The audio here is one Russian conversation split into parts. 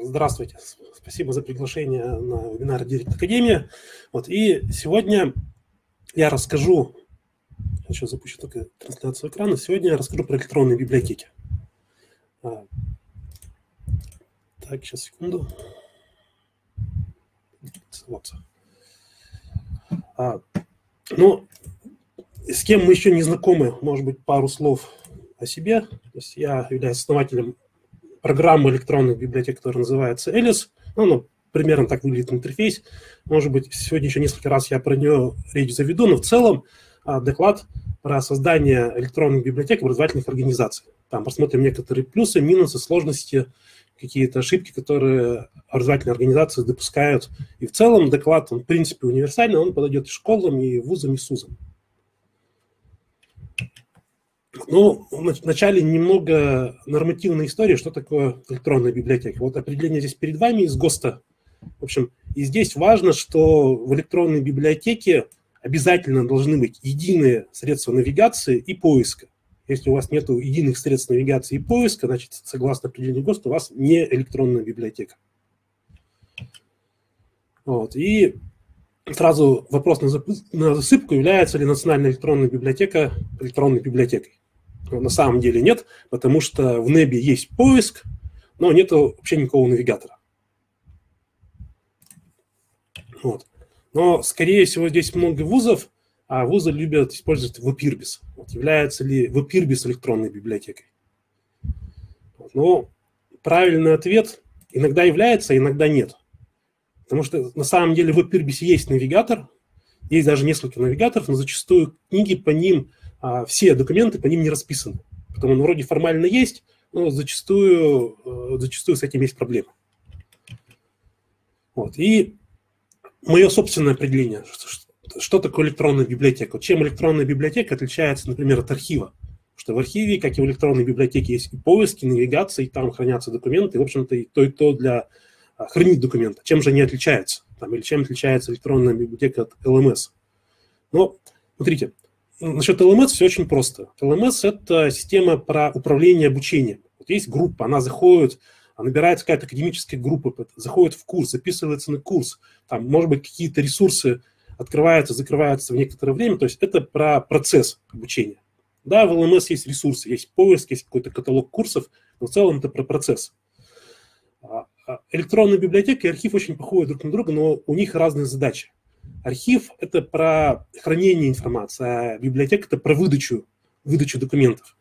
Здравствуйте, спасибо за приглашение на вебинар Директ Академия. Вот, и сегодня я расскажу, сейчас запущу только трансляцию экрана, сегодня я расскажу про электронные библиотеки. Так, сейчас, секунду. Вот. Ну, с кем мы еще не знакомы, может быть, пару слов о себе. То есть я являюсь основателем программы электронных библиотек, которая называется ELIS. Ну, примерно так выглядит интерфейс. Может быть, сегодня еще несколько раз я про нее речь заведу, но в целом доклад про создание электронных библиотек образовательных организаций. Там посмотрим некоторые плюсы, минусы, сложности, какие-то ошибки, которые образовательные организации допускают. И в целом доклад, он, в принципе, универсальный, он подойдет и школам, и вузам, и СУЗам. Ну, вначале немного нормативной истории, что такое электронная библиотека. Вот определение здесь перед вами из ГОСТа. В общем, и здесь важно, что в электронной библиотеке обязательно должны быть единые средства навигации и поиска. Если у вас нет единых средств навигации и поиска, значит, согласно определению ГОСТа, у вас не электронная библиотека. Вот. И сразу вопрос на засыпку, является ли Национальная электронная библиотека электронной библиотекой. На самом деле нет, потому что в НЭБе есть поиск, но нет вообще никакого навигатора. Вот. Но, скорее всего, здесь много вузов, а вузы любят использовать веб-ирбис. Вот, является ли веб-ирбис электронной библиотекой? Вот. Но правильный ответ иногда является, иногда нет. Потому что на самом деле в веб-ирбисе есть навигатор, есть даже несколько навигаторов, но зачастую книги по ним... все документы по ним не расписаны. Потому он вроде формально есть, но зачастую с этим есть проблемы. Вот. И мое собственное определение, что такое электронная библиотека. Чем электронная библиотека отличается, например, от архива. Потому что в архиве, как и в электронной библиотеке, есть и поиски, и навигация, и там хранятся документы, и, в общем-то, и то для хранить документы. Чем же они отличаются? Там, или чем отличается электронная библиотека от LMS? Но, смотрите, насчет LMS все очень просто. LMS – это система про управление обучением. Вот есть группа, она заходит, набирается какая-то академическая группа, заходит в курс, записывается на курс. Там, может быть, какие-то ресурсы открываются, закрываются в некоторое время. То есть это про процесс обучения. Да, в LMS есть ресурсы, есть поиск, есть какой-то каталог курсов, но в целом это про процесс. Электронная библиотека и архив очень похожи друг на друга, но у них разные задачи. Архив – это про хранение информации, а библиотека – это про выдачу документов.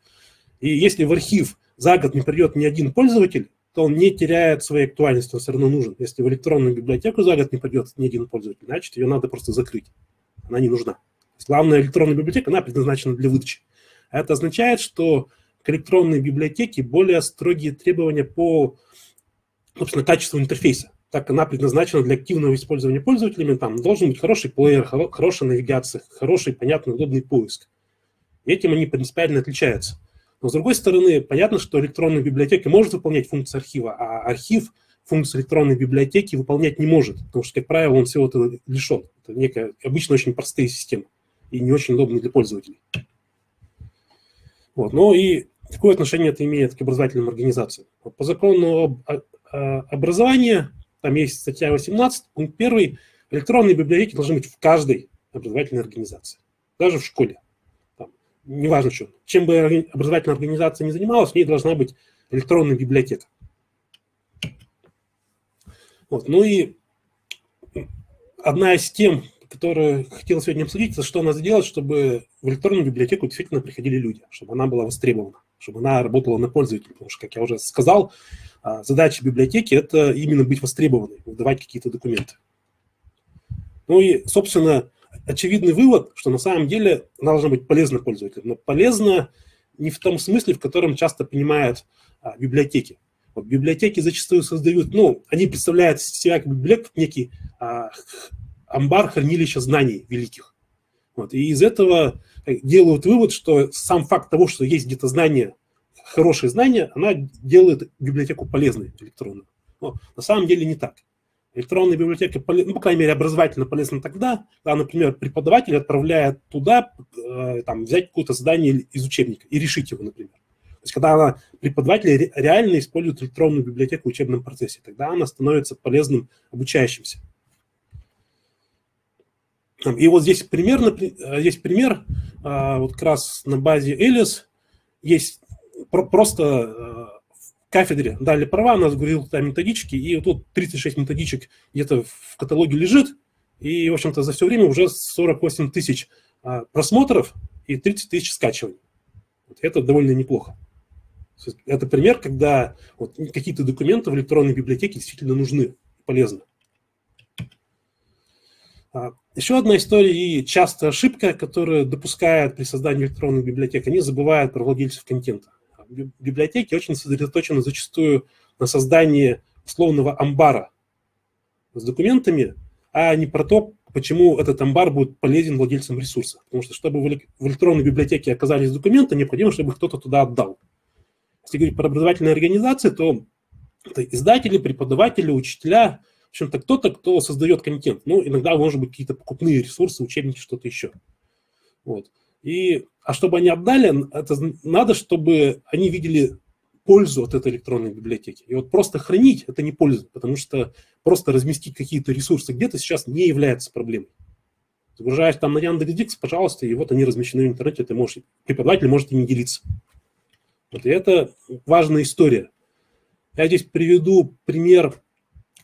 И если в архив за год не придет ни один пользователь, то он не теряет своей актуальности, он все равно нужен. Если в электронную библиотеку за год не придет ни один пользователь, значит, ее надо просто закрыть. Она не нужна. Главная электронная библиотека, она предназначена для выдачи. А это означает, что к электронной библиотеке более строгие требования по, собственно, качеству интерфейса. Так она предназначена для активного использования пользователями. Там должен быть хороший плеер, хорошая навигация, хороший, понятный, удобный поиск. Этим они принципиально отличаются. Но с другой стороны, понятно, что электронная библиотека может выполнять функции архива, а архив функцию электронной библиотеки выполнять не может, потому что, как правило, он всего этого лишен. Это некая, обычно очень простые системы и не очень удобные для пользователей. Вот. Ну и какое отношение это имеет к образовательным организациям? Вот по закону образования... Там есть статья 18, пункт 1. Электронные библиотеки должны быть в каждой образовательной организации, даже в школе. Там, неважно, чем бы образовательная организация ни занималась, в ней должна быть электронная библиотека. Вот. Ну и одна из тем, которую хотел сегодня обсудить, это что надо сделать, чтобы в электронную библиотеку действительно приходили люди, чтобы она была востребована, чтобы она работала на пользователя. Потому что, как я уже сказал, задача библиотеки – это именно быть востребованной, выдавать какие-то документы. Ну и, собственно, очевидный вывод, что на самом деле она должна быть полезна пользователям. Но полезна не в том смысле, в котором часто понимают библиотеки. Вот библиотеки зачастую создают, ну, они представляют себя как библиотеку некий амбар, хранилище знаний великих. Вот. И из этого делают вывод, что сам факт того, что есть где-то знания, хорошие знания, она делает библиотеку полезной электронную. Но на самом деле не так. Электронная библиотека, ну, по крайней мере, образовательно полезна тогда, когда, например, преподаватель отправляет туда, там, взять какое-то задание из учебника и решить его, например. То есть когда преподаватель реально использует электронную библиотеку в учебном процессе, тогда она становится полезным обучающимся. И вот здесь пример, вот как раз на базе ELIS, есть просто в кафедре дали права, она сгрузила там методички, и вот тут 36 методичек где-то в каталоге лежит, и, в общем-то, за все время уже 48 тысяч просмотров и 30 тысяч скачиваний. Это довольно неплохо. Это пример, когда вот какие-то документы в электронной библиотеке действительно нужны, полезны. Еще одна история и частая ошибка, которую допускают при создании электронных библиотек, они забывают про владельцев контента. Библиотеки очень сосредоточены зачастую на создании условного амбара с документами, а не про то, почему этот амбар будет полезен владельцам ресурса. Потому что, чтобы в электронной библиотеке оказались документы, необходимо, чтобы кто-то туда отдал. Если говорить про образовательные организации, то это издатели, преподаватели, учителя, в общем-то, кто-то, кто создает контент. Ну, иногда, может быть, какие-то покупные ресурсы, учебники, что-то еще. Вот. А чтобы они отдали, это надо, чтобы они видели пользу от этой электронной библиотеки. И вот просто хранить – это не польза, потому что просто разместить какие-то ресурсы где-то сейчас не является проблемой. Загружаешь там на Яндекс.Дикс, пожалуйста, и вот они размещены в интернете, ты можешь, преподаватель может ими делиться. Вот, и это важная история. Я здесь приведу пример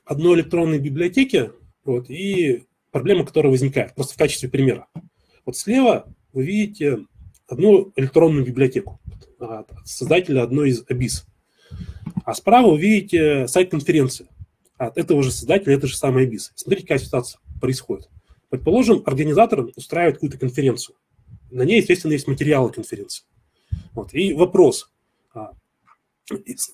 одной электронной библиотеки, вот, и проблема, которая возникает, просто в качестве примера. Вот слева вы видите одну электронную библиотеку от создателя одной из АБИС. А справа вы видите сайт конференции от этого же создателя, это же самая АБИС. Смотрите, какая ситуация происходит. Предположим, организатор устраивает какую-то конференцию. На ней, естественно, есть материалы конференции. Вот. И вопрос.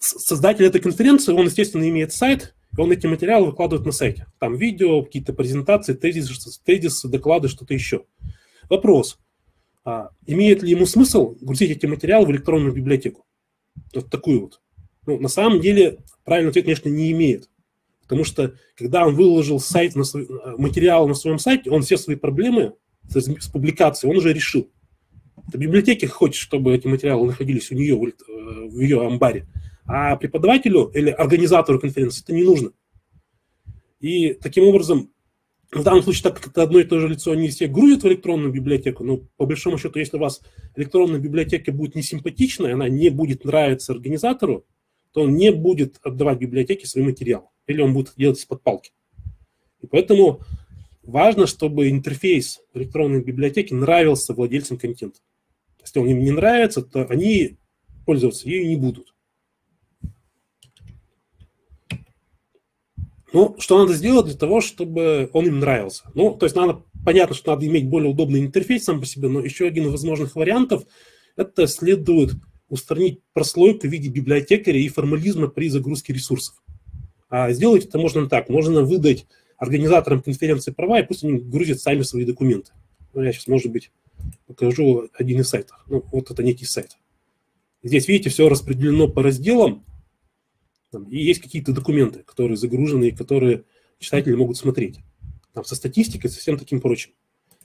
Создатель этой конференции, он, естественно, имеет сайт, и он эти материалы выкладывает на сайте. Там видео, какие-то презентации, тезисы, доклады, что-то еще. Вопрос. Имеет ли ему смысл грузить эти материалы в электронную библиотеку? Вот такую вот. Ну, на самом деле, правильный ответ, конечно, не имеет. Потому что, когда он выложил сайт материал на своем сайте, он все свои проблемы с публикацией, он уже решил. Это библиотеке хочет, чтобы эти материалы находились у нее, в ее амбаре. А преподавателю или организатору конференции это не нужно. И таким образом, в данном случае, так как это одно и то же лицо, не все грузят в электронную библиотеку, но по большому счету, если у вас электронная библиотека будет несимпатичная, она не будет нравиться организатору, то он не будет отдавать библиотеке свои материалы. Или он будет делать из-под палки. И поэтому важно, чтобы интерфейс электронной библиотеки нравился владельцам контента. Если он им не нравится, то они пользоваться ею не будут. Ну, что надо сделать для того, чтобы он им нравился? Ну, то есть, понятно, что надо иметь более удобный интерфейс сам по себе, но еще один из возможных вариантов – это следует устранить прослойку в виде библиотекаря и формализма при загрузке ресурсов. А сделать это можно так. Можно выдать организаторам конференции права, и пусть они грузят сами свои документы. Ну, я сейчас, может быть, покажу один из сайтов. Ну, вот это некий сайт. Здесь, видите, все распределено по разделам. И есть какие-то документы, которые загружены и которые читатели могут смотреть. Там со статистикой, со всем таким прочим.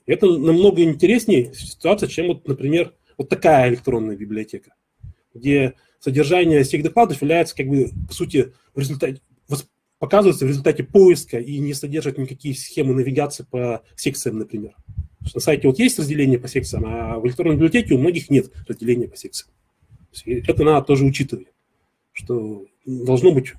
И это намного интереснее ситуация, чем, вот, например, вот такая электронная библиотека, где содержание всех докладов является, как бы, по сути, в результате, показывается в результате поиска и не содержит никакие схемы навигации по секциям, например. Потому что на сайте вот есть разделение по секциям, а в электронной библиотеке у многих нет разделения по секциям. Это надо тоже учитывать, что должно быть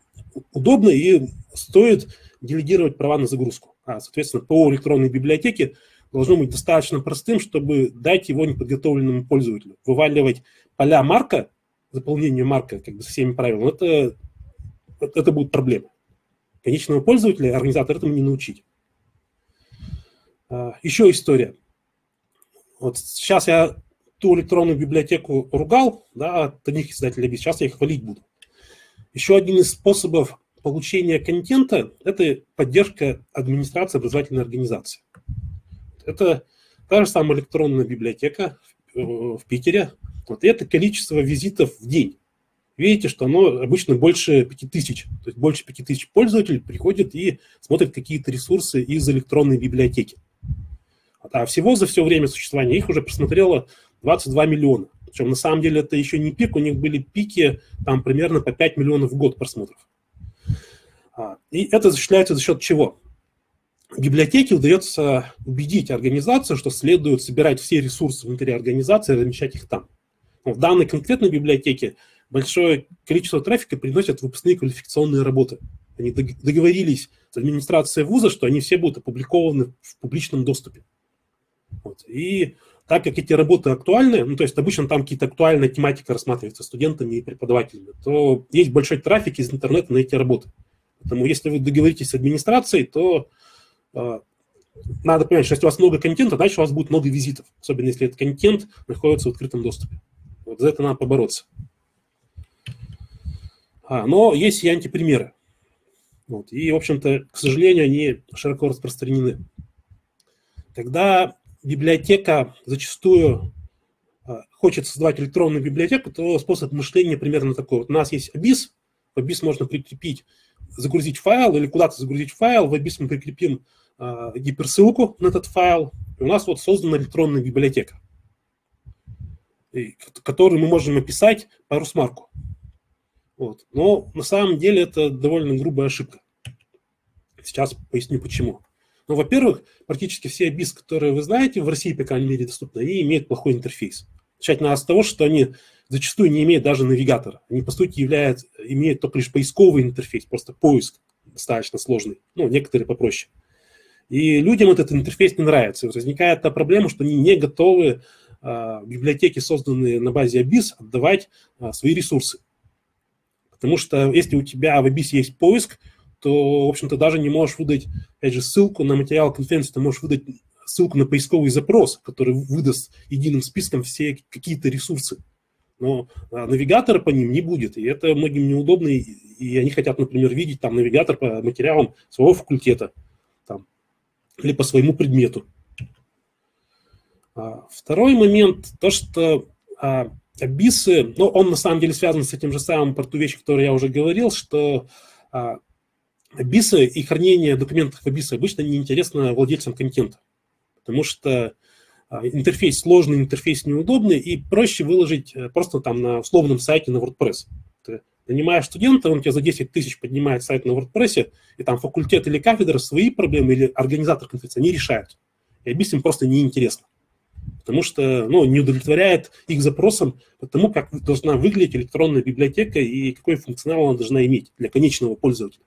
удобно и стоит делегировать права на загрузку. А, соответственно, ПО электронной библиотеки должно быть достаточно простым, чтобы дать его неподготовленному пользователю. Вываливать поля марка, заполнение марка, как бы, со всеми правилами, это будет проблема. Конечного пользователя организатор этому не научить. Еще история. Вот сейчас я ту электронную библиотеку ругал, да, от одних издателей, сейчас я их хвалить буду. Еще один из способов получения контента – это поддержка администрации образовательной организации. Это та же самая электронная библиотека в Питере. Вот, и это количество визитов в день. Видите, что оно обычно больше 5000. То есть больше 5000 пользователей приходят и смотрят какие-то ресурсы из электронной библиотеки. А всего за все время существования их уже просмотрело 22 миллиона. Причем на самом деле это еще не пик, у них были пики там примерно по 5 миллионов в год просмотров. И это осуществляется за счет чего? Библиотеке удается убедить организацию, что следует собирать все ресурсы внутри организации и размещать их там. Но в данной конкретной библиотеке большое количество трафика приносят выпускные квалификационные работы. Они договорились с администрацией вуза, что они все будут опубликованы в публичном доступе. Вот. И так как эти работы актуальны, ну, то есть обычно там какие-то актуальная тематика рассматривается студентами и преподавателями, то есть большой трафик из интернета на эти работы. Поэтому если вы договоритесь с администрацией, то надо понимать, что если у вас много контента, значит у вас будет много визитов, особенно если этот контент находится в открытом доступе. Вот за это надо побороться. Но есть и антипримеры. Вот. И, в общем-то, к сожалению, они широко распространены. Когда библиотека зачастую хочет создавать электронную библиотеку, то способ мышления примерно такой. Вот у нас есть ABIS, в ABIS можно прикрепить, загрузить файл или куда-то загрузить файл, в ABIS мы прикрепим гиперссылку на этот файл, и у нас вот создана электронная библиотека, которую мы можем описать по Русмарку. Вот. Но на самом деле это довольно грубая ошибка. Сейчас поясню почему. Ну, во-первых, практически все ABIS, которые вы знаете, в России, по крайней мере, доступны, они имеют плохой интерфейс. Начать надо с того, что они зачастую не имеют даже навигатора. Они, по сути, имеют только лишь поисковый интерфейс, просто поиск достаточно сложный, ну, некоторые попроще. И людям этот интерфейс не нравится. И возникает та проблема, что они не готовы библиотеки, созданные на базе ABIS, отдавать свои ресурсы. Потому что если у тебя в ABIS есть поиск, то, в общем-то, даже не можешь выдать, опять же, ссылку на материал конференции, ты можешь выдать ссылку на поисковый запрос, который выдаст единым списком все какие-то ресурсы. Но навигатора по ним не будет, и это многим неудобно, и они хотят, например, видеть там навигатор по материалам своего факультета там, или по своему предмету. Второй момент, то, что ABIS, ну, он на самом деле связан с этим же самым про ту вещь, о которой я уже говорил, что ABIS и хранение документов в ABIS обычно неинтересно владельцам контента, потому что интерфейс сложный, интерфейс неудобный, и проще выложить просто там на условном сайте на WordPress. Ты нанимаешь студента, он тебе за 10 тысяч поднимает сайт на WordPress, и там факультет или кафедра свои проблемы, или организатор конференции, они решают. И ABIS им просто неинтересно, потому что ну, не удовлетворяет их запросам потому, как должна выглядеть электронная библиотека и какой функционал она должна иметь для конечного пользователя.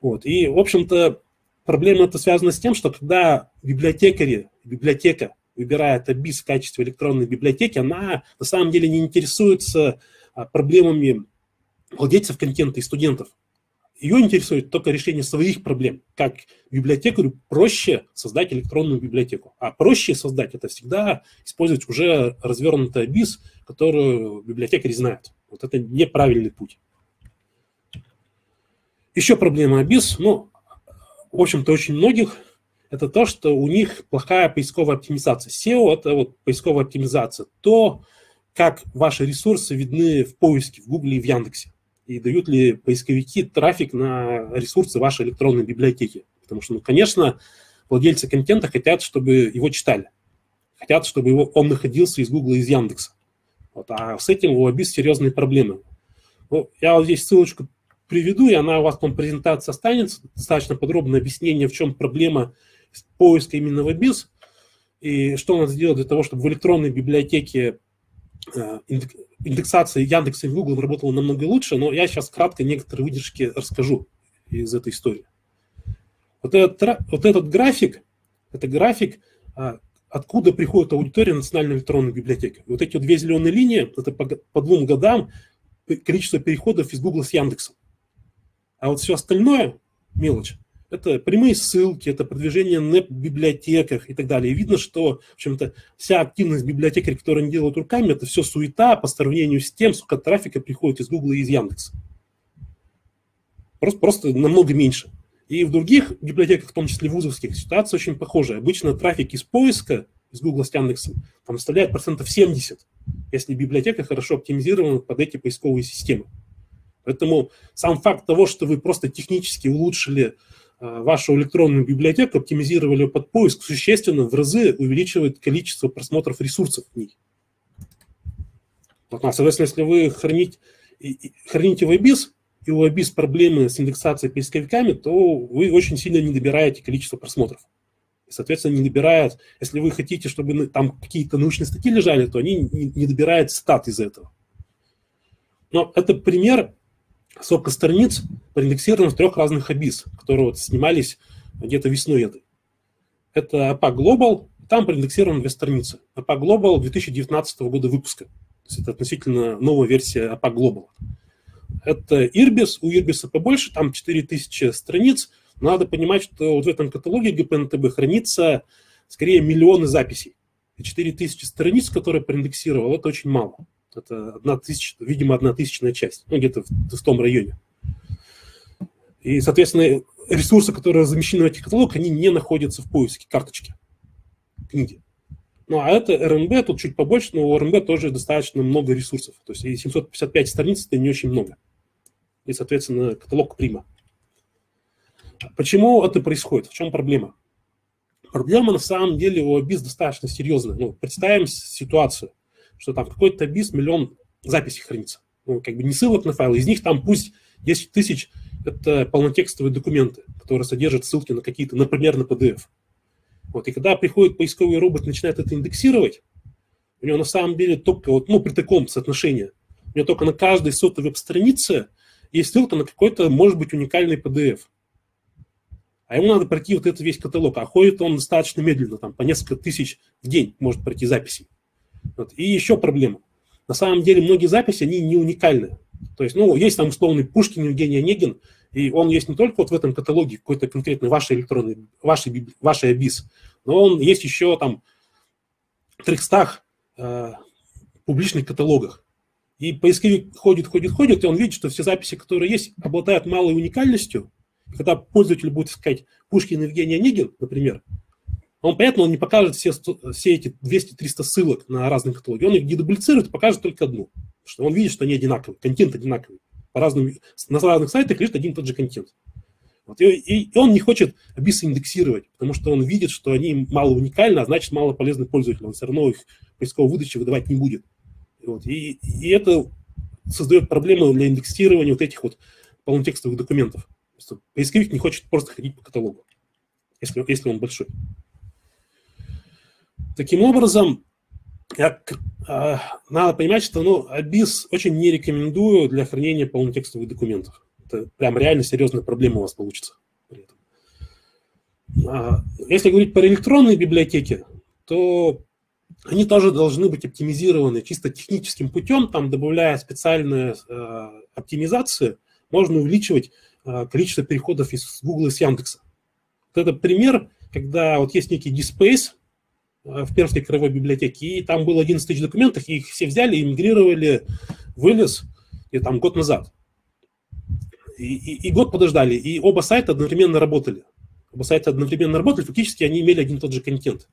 Вот. И, в общем-то, проблема эта связана с тем, что когда библиотека выбирает ABIS в качестве электронной библиотеки, она на самом деле не интересуется проблемами владельцев контента и студентов. Ее интересует только решение своих проблем. Как библиотекарю проще создать электронную библиотеку. А проще создать – это всегда использовать уже развернутый ABIS, которую библиотекарь знает. Вот это неправильный путь. Еще проблема ABIS, ну, в общем-то, очень многих, это то, что у них плохая поисковая оптимизация. SEO – это вот поисковая оптимизация. То, как ваши ресурсы видны в поиске, в Google и в Яндексе. И дают ли поисковики трафик на ресурсы вашей электронной библиотеки. Потому что, ну, конечно, владельцы контента хотят, чтобы его читали. Хотят, чтобы он находился из Google и из Яндекса. Вот, а с этим у ABIS серьезные проблемы. Ну, я вот здесь ссылочку приведу, и она у вас там презентация останется, достаточно подробное объяснение, в чем проблема поиска именно в ABIS, и что надо сделать для того, чтобы в электронной библиотеке индексация Яндекса и Google работала намного лучше, но я сейчас кратко некоторые выдержки расскажу из этой истории. Вот этот график, это график, откуда приходит аудитория Национальной электронной библиотеки. Вот эти две зеленые линии, это по двум годам количество переходов из Google с Яндексом. А вот все остальное, мелочь, это прямые ссылки, это продвижение НЭБ в библиотеках и так далее. И видно, что, в общем-то, вся активность библиотекарей, которую они делают руками, это все суета по сравнению с тем, сколько трафика приходит из Google и из Яндекса. Просто намного меньше. И в других библиотеках, в том числе вузовских, ситуация очень похожая. Обычно трафик из поиска, из Google с Яндексом, там составляет процентов 70, если библиотека хорошо оптимизирована под эти поисковые системы. Поэтому сам факт того, что вы просто технически улучшили вашу электронную библиотеку, оптимизировали ее под поиск, существенно в разы увеличивает количество просмотров ресурсов в ней. Соответственно, если вы храните в ABIS, и у ABIS проблемы с индексацией поисковиками, то вы очень сильно не добираете количество просмотров. И, соответственно, не добирают, если вы хотите, чтобы там какие-то научные статьи лежали, то они не добирают стат из этого. Но это пример сколько страниц проиндексировано в 3 разных ABIS, которые вот снимались где-то весной этой. Это APA Global, там проиндексировано 2 страницы. APA Global 2019 года выпуска. То есть это относительно новая версия APA Global. Это Ирбис, у Ирбиса побольше, там 4000 страниц. Но надо понимать, что вот в этом каталоге ГПНТБ хранится скорее миллионы записей. И 4000 страниц, которые проиндексировал, это очень мало. Это 1000, видимо, 1000-я часть, ну, где-то в том районе. И, соответственно, ресурсы, которые замещены в этих каталогах, они не находятся в поиске карточки, книги. Ну, а это РНБ, тут чуть побольше, но у РНБ тоже достаточно много ресурсов. То есть и 755 страниц – это не очень много. И, соответственно, каталог прима. Почему это происходит? В чем проблема? Проблема, на самом деле, у ABIS достаточно серьезная. Ну, представим ситуацию, что там какой-то ABIS 1 000 000 записей хранится. Ну, как бы не ссылок на файлы, из них там пусть 10 000 – это полнотекстовые документы, которые содержат ссылки на какие-то, например, на PDF. Вот, и когда приходит поисковый робот и начинает это индексировать, у него на самом деле только, вот, ну, при таком соотношении, у него только на каждой 100-й веб-странице есть ссылка на какой-то, может быть, уникальный PDF. А ему надо пройти вот этот весь каталог, а ходит он достаточно медленно, там, по несколько тысяч в день может пройти записи. Вот. И еще проблема. На самом деле многие записи, они не уникальны. То есть, ну, есть там условный Пушкин, Евгений Онегин, и он есть не только вот в этом каталоге какой-то конкретный вашей ABIS, но он есть еще там в 300 публичных каталогах. И поисковик ходит, и он видит, что все записи, которые есть, обладают малой уникальностью. Когда пользователь будет искать Пушкин, Евгений Онегин, например, он, понятно, он не покажет все эти 200-300 ссылок на разные каталоги. Он их не дублицирует, покажет только одну. Потому что он видит, что они одинаковые, контент одинаковый. На разных сайтах лежит один и тот же контент. Вот. И он не хочет ABIS индексировать, потому что он видит, что они мало уникальны, а значит мало полезны пользователям. Он все равно их поисковой выдачи выдавать не будет. Вот. И это создает проблемы для индексирования вот этих вот полнотекстовых документов. Поисковик не хочет просто ходить по каталогу, если он большой. Таким образом, надо понимать, что, ну, ABIS очень не рекомендую для хранения полнотекстовых документов. Это прям реально серьезная проблема у вас получится при этом. Если говорить про электронные библиотеки, то они тоже должны быть оптимизированы чисто техническим путем, там, добавляя специальные оптимизации, можно увеличивать количество переходов из Google и с Яндекса. Вот это пример, когда вот есть некий DSpace в Пермской краевой библиотеке, и там было 11 000 документов, и их все взяли и мигрировали в ELIS там год назад. И год подождали, и оба сайта одновременно работали. Фактически они имели один и тот же контент.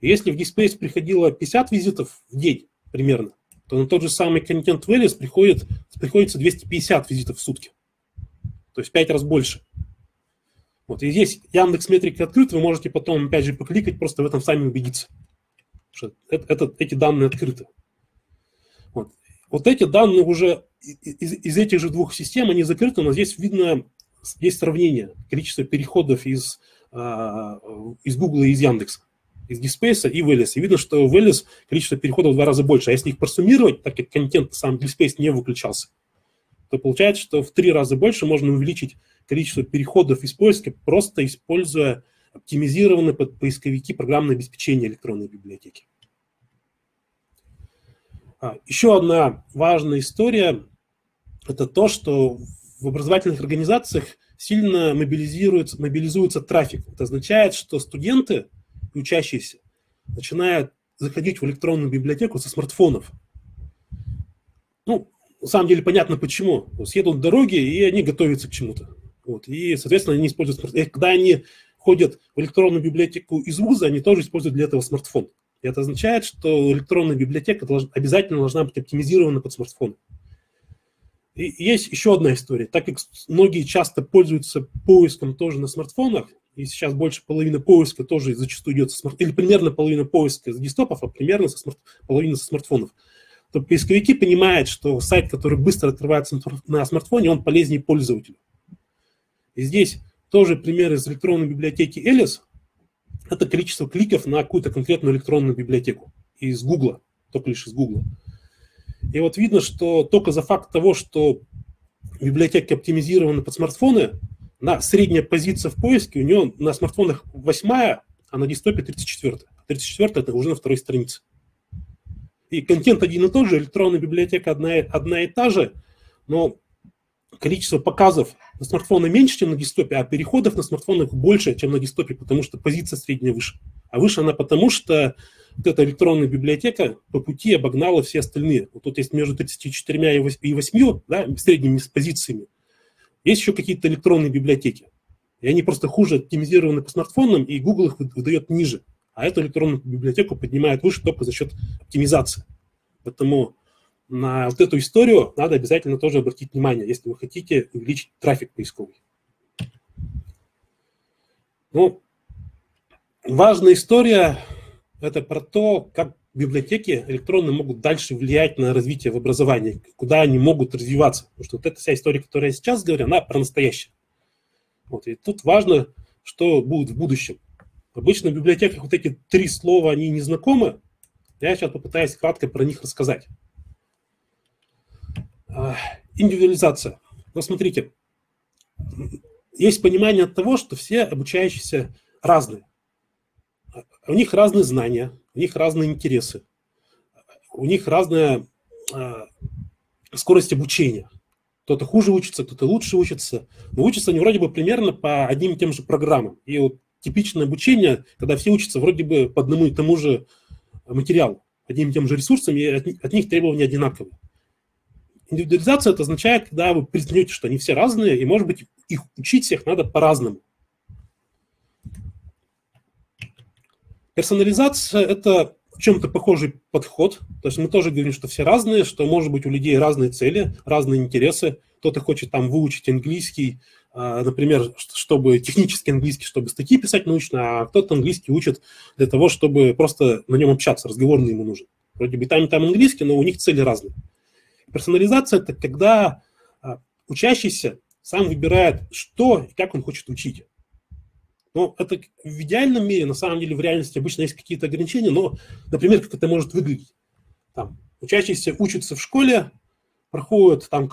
И если в DSpace приходило 50 визитов в день примерно, то на тот же самый контент в ELIS приходится 250 визитов в сутки. То есть 5 раз больше. Вот, и здесь Яндекс.Метрика открыт, вы можете потом опять же покликать, просто в этом сами убедиться, что эти данные открыты. Вот. Вот эти данные уже из этих же 2 систем, они закрыты, но здесь видно, есть сравнение количества переходов из Google и из Яндекса, из DSpace и в ELIS. И видно, что в ELIS количество переходов в 2 раза больше. А если их просуммировать, так как контент сам DSpace не выключался, то получается, что в 3 раза больше можно увеличить количество переходов из поиска, просто используя оптимизированные под поисковики программное обеспечение электронной библиотеки. Еще одна важная история – это то, что в образовательных организациях сильно мобилизуется трафик. Это означает, что студенты и учащиеся начинают заходить в электронную библиотеку со смартфонов. Ну, на самом деле понятно почему. Съедут дороги, и они готовятся к чему-то. Вот. И, соответственно, они используют смартфон. Когда они ходят в электронную библиотеку из вуза, они тоже используют для этого смартфон. И это означает, что электронная библиотека обязательно должна быть оптимизирована под смартфон. И есть еще одна история. Так как многие часто пользуются поиском тоже на смартфонах, и сейчас больше половины поиска тоже зачастую идет со смартфонов, или примерно половина поиска с десктопов, а примерно половина со смартфонов, то поисковики понимают, что сайт, который быстро открывается на смартфоне, он полезнее пользователю. И здесь тоже пример из электронной библиотеки ELIS. Это количество кликов на какую-то конкретную электронную библиотеку из Google, только лишь из Google. И вот видно, что только за факт того, что библиотеки оптимизированы под смартфоны, на средняя позиция в поиске у нее на смартфонах 8-я, а на десктопе 34-я. 34-я – это уже на второй странице. И контент один и тот же, электронная библиотека одна и та же, но количество показов на смартфоны меньше, чем на десктопе, а переходов на смартфонах больше, чем на десктопе, потому что позиция средняя выше. А выше она потому, что вот эта электронная библиотека по пути обогнала все остальные. Вот тут есть между 34 и 8, да, средними позициями. Есть еще какие-то электронные библиотеки. И они просто хуже оптимизированы по смартфонам, и Google их выдает ниже. А эту электронную библиотеку поднимает выше только за счет оптимизации. Поэтому на вот эту историю надо обязательно тоже обратить внимание, если вы хотите увеличить трафик поисковый. Ну, важная история – это про то, как библиотеки электронные могут дальше влиять на развитие в образовании, куда они могут развиваться. Потому что вот эта вся история, которую я сейчас говорю, она про настоящее. Вот, и тут важно, что будет в будущем. Обычно в библиотеках вот эти три слова, они не знакомы. Я сейчас попытаюсь кратко про них рассказать. Индивидуализация. Ну, смотрите, есть понимание от того, что все обучающиеся разные. У них разные знания, у них разные интересы, у них разная скорость обучения. Кто-то хуже учится, кто-то лучше учится. Но учатся они вроде бы примерно по одним и тем же программам. И вот типичное обучение, когда все учатся вроде бы по одному и тому же материалу, одним и тем же ресурсам, и от них требования одинаковые. Индивидуализация – это означает, когда вы признаете, что они все разные, и, может быть, их учить всех надо по-разному. Персонализация – это в чем-то похожий подход. То есть мы тоже говорим, что все разные, что, может быть, у людей разные цели, разные интересы. Кто-то хочет там выучить английский, например, чтобы технический английский, чтобы статьи писать научно, а кто-то английский учит для того, чтобы просто на нем общаться, разговорный ему нужен. Вроде бы и там английский, но у них цели разные. Персонализация – это когда учащийся сам выбирает, что и как он хочет учить. Но это в идеальном мире, на самом деле в реальности обычно есть какие-то ограничения, но, например, как это может выглядеть. Там, учащийся учится в школе, проходит там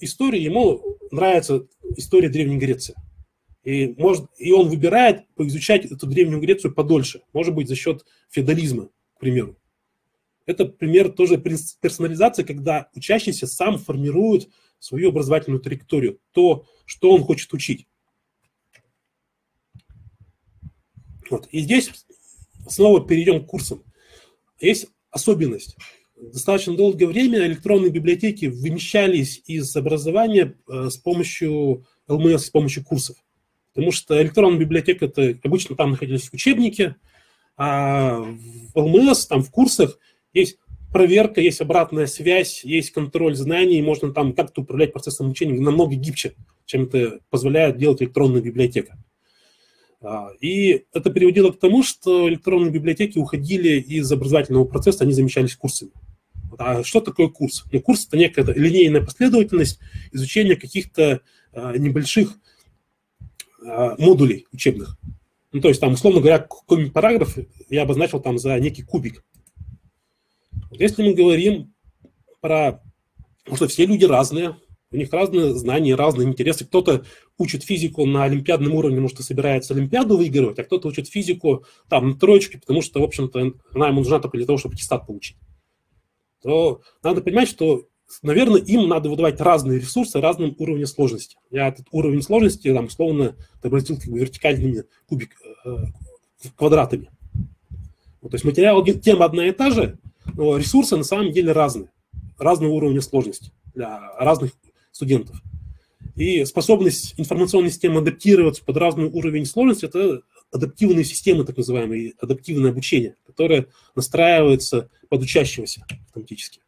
историю, ему нравится история Древней Греции. И он выбирает поизучать эту Древнюю Грецию подольше, может быть, за счет феодализма, к примеру. Это пример тоже персонализации, когда учащийся сам формирует свою образовательную траекторию, то, что он хочет учить. Вот. И здесь снова перейдем к курсам. Есть особенность. Достаточно долгое время электронные библиотеки вымещались из образования с помощью LMS, с помощью курсов. Потому что электронная библиотека, это обычно там находились учебники, а в LMS, там в курсах, есть проверка, есть обратная связь, есть контроль знаний, и можно там как-то управлять процессом обучения намного гибче, чем это позволяет делать электронная библиотека. И это приводило к тому, что электронные библиотеки уходили из образовательного процесса, они замещались курсами. А что такое курс? Ну, курс – это некая линейная последовательность изучения каких-то небольших модулей учебных. Ну, то есть, там, условно говоря, какой-нибудь параграф я обозначил там за некий кубик. Если мы говорим про то, что все люди разные, у них разные знания, разные интересы. Кто-то учит физику на олимпиадном уровне, потому что собирается олимпиаду выигрывать, а кто-то учит физику там на троечке, потому что, в общем-то, она ему нужна только для того, чтобы аттестат получить. То надо понимать, что, наверное, им надо выдавать разные ресурсы разным уровнем сложности. Я этот уровень сложности, там, условно, обратил как бы вертикальными квадратами. Вот, то есть материал, тема одна и та же, но ресурсы на самом деле разные, разного уровня сложности для разных студентов. И способность информационной системы адаптироваться под разный уровень сложности – это адаптивные системы, так называемые, адаптивное обучение, которое настраивается под учащегося автоматически.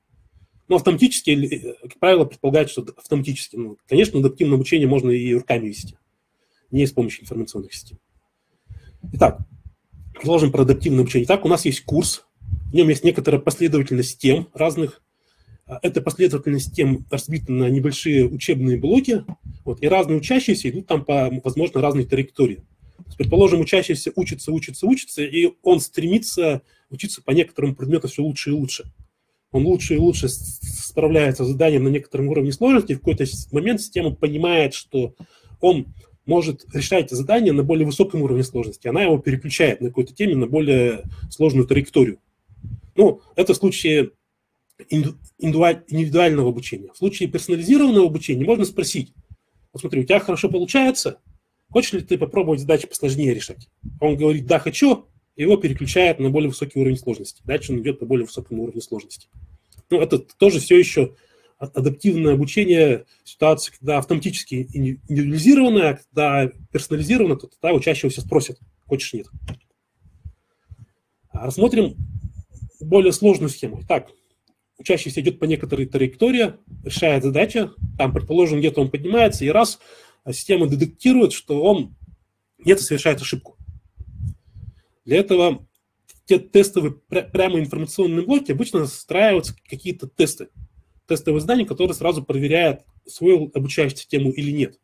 Но автоматически, как правило, предполагает, что автоматически. Ну, конечно, адаптивное обучение можно и руками вести, не с помощью информационных систем. Итак, продолжим про адаптивное обучение. Итак, у нас есть курс, в нем есть некоторая последовательность тем разных, Эта последовательность тем разбита на небольшие учебные блоки, вот, и разные учащиеся идут там по, возможно, разной траектории. Предположим, учащийся учится, и он стремится учиться по некоторым предметам все лучше и лучше. Он лучше и лучше справляется с заданием на некотором уровне сложности, и в какой-то момент система понимает, что он может решать задание на более высоком уровне сложности, она его переключает на какой-то теме, на более сложную траекторию. Ну, это в случае индивидуального обучения. В случае персонализированного обучения можно спросить: вот смотри, у тебя хорошо получается, хочешь ли ты попробовать задачи посложнее решать? Он говорит: да, хочу, его переключает на более высокий уровень сложности. Дальше он идет по более высокому уровню сложности. Ну, это тоже все еще адаптивное обучение в ситуации, когда автоматически индивидуализировано, а когда персонализировано, то тогда учащегося спросят, хочешь, нет. Рассмотрим более сложную схему. Так, учащийся идет по некоторой траектории, решает задачи, там, предположим, где-то он поднимается, и раз система детектирует, что он где-то совершает ошибку. Для этого те тестовые прямо информационные блоки обычно встраиваются какие-то тесты. Тестовые задания, которые сразу проверяют, усвоил обучающийся тему или нет.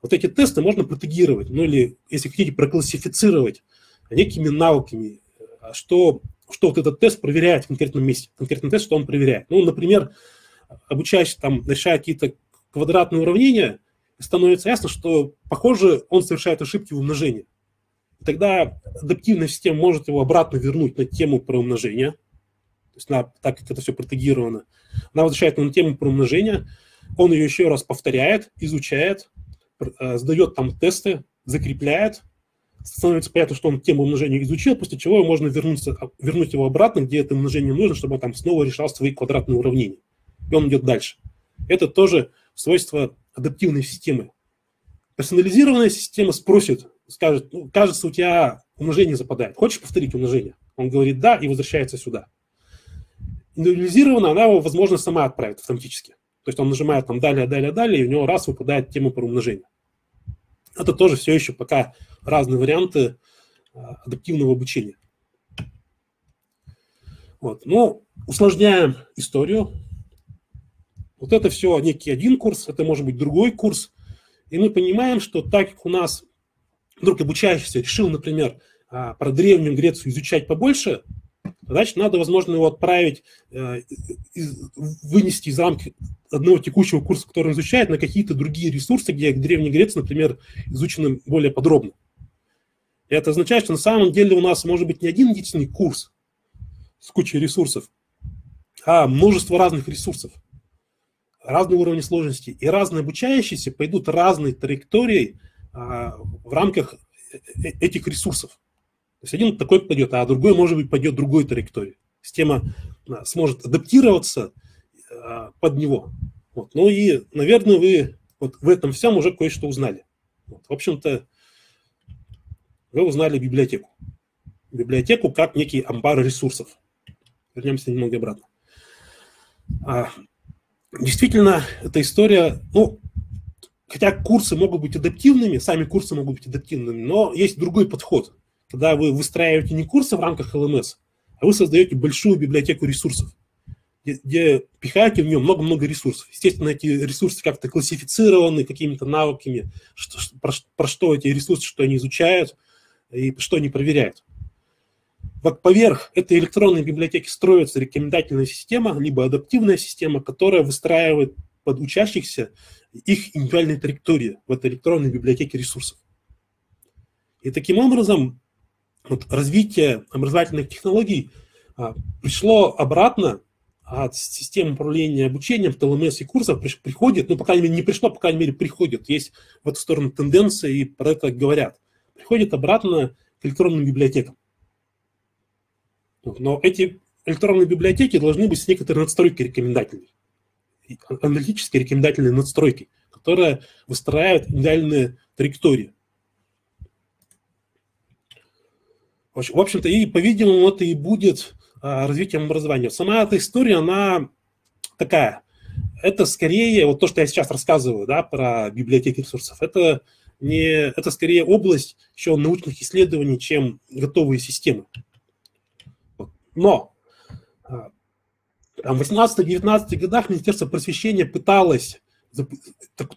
Вот эти тесты можно протегировать, ну или, если хотите, проклассифицировать некими навыками, что вот этот тест проверяет в конкретном месте, конкретный тест, что он проверяет. Ну, например, обучающий там решает какие-то квадратные уравнения, и становится ясно, что, похоже, он совершает ошибки в умножении. Тогда адаптивная система может его обратно вернуть на тему про умножение, то есть так как это все протегировано. Она возвращает на тему про умножение, он ее еще раз повторяет, изучает, сдает там тесты, закрепляет. Становится понятно, что он тему умножения изучил, после чего можно вернуть его обратно, где это умножение нужно, чтобы он там снова решал свои квадратные уравнения. И он идет дальше. Это тоже свойство адаптивной системы. Персонализированная система спросит, скажет: ну, кажется, у тебя умножение западает. Хочешь повторить умножение? Он говорит: да, и возвращается сюда. Индивидуализированно, она его, возможно, сама отправит автоматически. То есть он нажимает там далее, и у него раз выпадает тема про умножение. Это тоже все еще пока разные варианты адаптивного обучения. Вот. Ну, усложняем историю. Вот это все некий один курс, это может быть другой курс. И мы понимаем, что так как у нас вдруг обучающийся решил, например, про Древнюю Грецию изучать побольше, значит, надо, возможно, его отправить, вынести из рамки одного текущего курса, который он изучает, на какие-то другие ресурсы, где Древняя Греция, например, изучена более подробно. И это означает, что на самом деле у нас может быть не один единственный курс с кучей ресурсов, а множество разных ресурсов, разные уровни сложности, и разные обучающиеся пойдут разной траекторией в рамках этих ресурсов. То есть один такой пойдет, а другой, может быть, пойдет другой траектории. Система сможет адаптироваться под него. Вот. Ну и, наверное, вы вот в этом всем уже кое-что узнали. Вот. В общем-то, вы узнали библиотеку. Библиотеку как некий амбар ресурсов. Вернемся немного обратно. Действительно, эта история... Ну, хотя курсы могут быть адаптивными, сами курсы могут быть адаптивными, но есть другой подход. Когда вы выстраиваете не курсы в рамках ЛМС, а вы создаете большую библиотеку ресурсов, где пихаете в нее много-много ресурсов. Естественно, эти ресурсы как-то классифицированы какими-то навыками, про что эти ресурсы, что они изучают и что они проверяют. Вот поверх этой электронной библиотеки строится рекомендательная система, либо адаптивная система, которая выстраивает под учащихся их индивидуальные траектории в этой электронной библиотеке ресурсов. И таким образом... Вот развитие образовательных технологий пришло обратно от системы управления обучением, ЛМС и курсов приходит, ну, по крайней мере, не пришло, по крайней мере, приходит. Есть в эту сторону тенденция, и про это говорят. Приходит обратно к электронным библиотекам. Но эти электронные библиотеки должны быть с некоторой надстройкой рекомендательной, аналитической рекомендательной надстройкой, которая выстраивает индивидуальные траектории. В общем-то, и, по-видимому, это и будет развитием образования. Сама эта история, она такая. Это скорее, вот то, что я сейчас рассказываю, да, про библиотеки ресурсов, это скорее область еще научных исследований, чем готовые системы. Но В 18-19 годах Министерство просвещения пыталось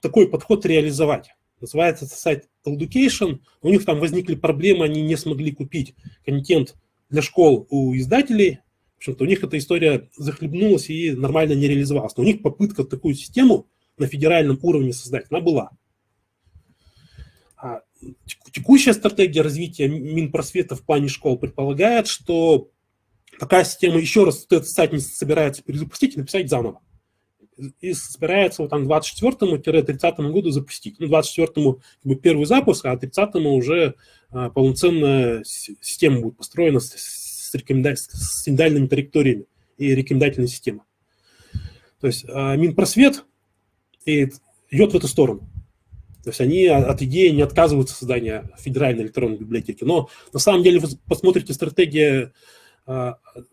такой подход реализовать. Называется сайт Education. У них там возникли проблемы, они не смогли купить контент для школ у издателей. В общем-то, у них эта история захлебнулась и нормально не реализовалась. Но у них попытка такую систему на федеральном уровне создать, она была. А текущая стратегия развития Минпросвета в плане школ предполагает, что такая система еще раз этот сайт не собирается перезапустить и написать заново. И собирается вот там 24-30 году запустить. Ну, 24-му как бы первый запуск, а 30-му уже полноценная система будет построена с рекомендательными траекториями и рекомендательной системой. То есть Минпросвет идет в эту сторону. То есть они от идеи не отказываются создания федеральной электронной библиотеки. Но на самом деле вы посмотрите стратегию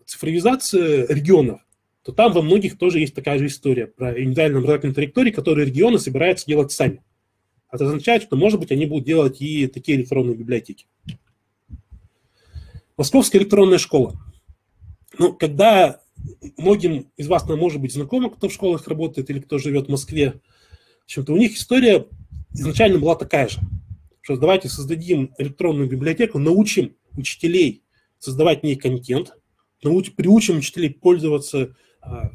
цифровизации регионов, то там во многих тоже есть такая же история про индивидуальные образовательные траектории, которые регионы собираются делать сами. Это означает, что, может быть, они будут делать и такие электронные библиотеки. Московская электронная школа. Ну, когда многим из вас, может быть, знакомо, кто в школах работает или кто живет в Москве, в общем-то, у них история изначально была такая же. Что давайте создадим электронную библиотеку, научим учителей создавать в ней контент, приучим учителей пользоваться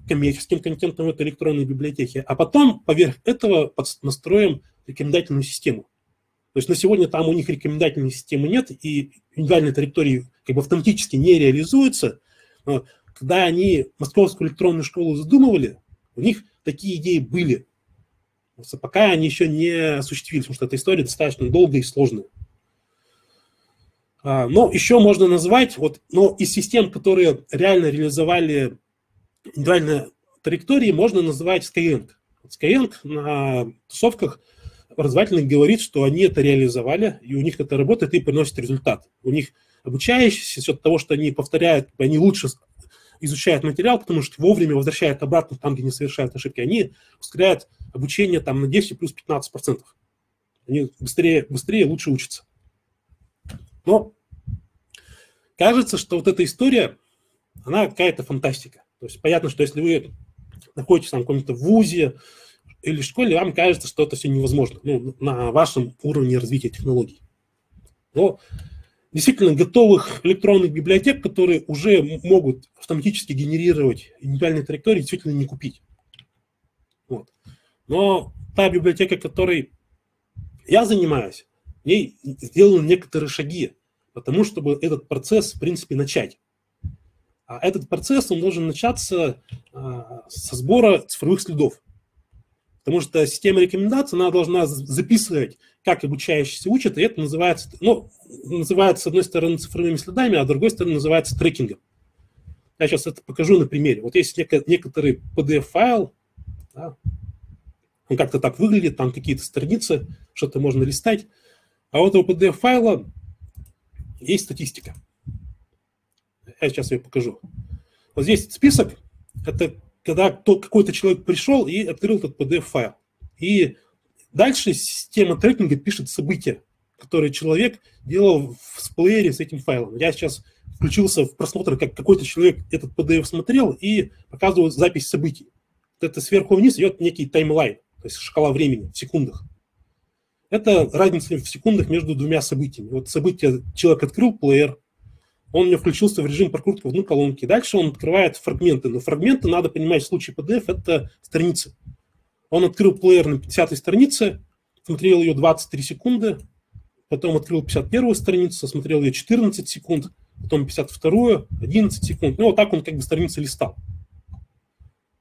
коммерческим контентом в этой электронной библиотеке, а потом поверх этого настроим рекомендательную систему. То есть на сегодня там у них рекомендательной системы нет, и индивидуальные траектории как бы автоматически не реализуются. Но когда они Московскую электронную школу задумывали, у них такие идеи были. Пока они еще не осуществились, потому что эта история достаточно долгая и сложная. Но еще можно назвать, вот, но из систем, которые реально реализовали индивидуальные траектории, можно назвать Skyeng. Skyeng на тусовках образовательных говорит, что они это реализовали, и у них это работает и приносит результат. У них обучающиеся от того, что они повторяют, они лучше изучают материал, потому что вовремя возвращают обратно там, где не совершают ошибки, они ускоряют обучение там, на 10 плюс 15%. Они быстрее лучше учатся. Но кажется, что вот эта история, она какая-то фантастика. То есть понятно, что если вы находитесь там в каком-то вузе или школе, вам кажется, что это все невозможно, ну, на вашем уровне развития технологий. Но действительно готовых электронных библиотек, которые уже могут автоматически генерировать индивидуальные траектории, действительно не купить. Вот. Но та библиотека, которой я занимаюсь, в ней сделаны некоторые шаги, потому чтобы этот процесс, в принципе, начать. А этот процесс, он должен начаться со сбора цифровых следов. Потому что система рекомендаций, она должна записывать, как обучающиеся учат, и это называется, ну, называется, с одной стороны, цифровыми следами, а с другой стороны, называется трекингом. Я сейчас это покажу на примере. Вот есть некоторый PDF-файл, да, он как-то так выглядит, там какие-то страницы, что-то можно листать. А у этого PDF-файла есть статистика. Я сейчас ее покажу. Вот здесь список. Это когда какой-то человек пришел и открыл этот PDF-файл. И дальше система трекинга пишет события, которые человек делал в плеере с этим файлом. Я сейчас включился в просмотр, как какой-то человек этот PDF смотрел и показывал запись событий. Вот это сверху вниз идет некий таймлайн, то есть шкала времени в секундах. Это разница в секундах между двумя событиями. Вот событие, человек открыл плеер, он у него включился в режим прокрутки в одной колонке. Дальше он открывает фрагменты. Но фрагменты, надо понимать, в случае PDF это страницы. Он открыл плеер на 50-й странице, смотрел ее 23 секунды, потом открыл 51-ю страницу, смотрел ее 14 секунд, потом 52-ю, 11 секунд. Ну, вот так он как бы страницы листал.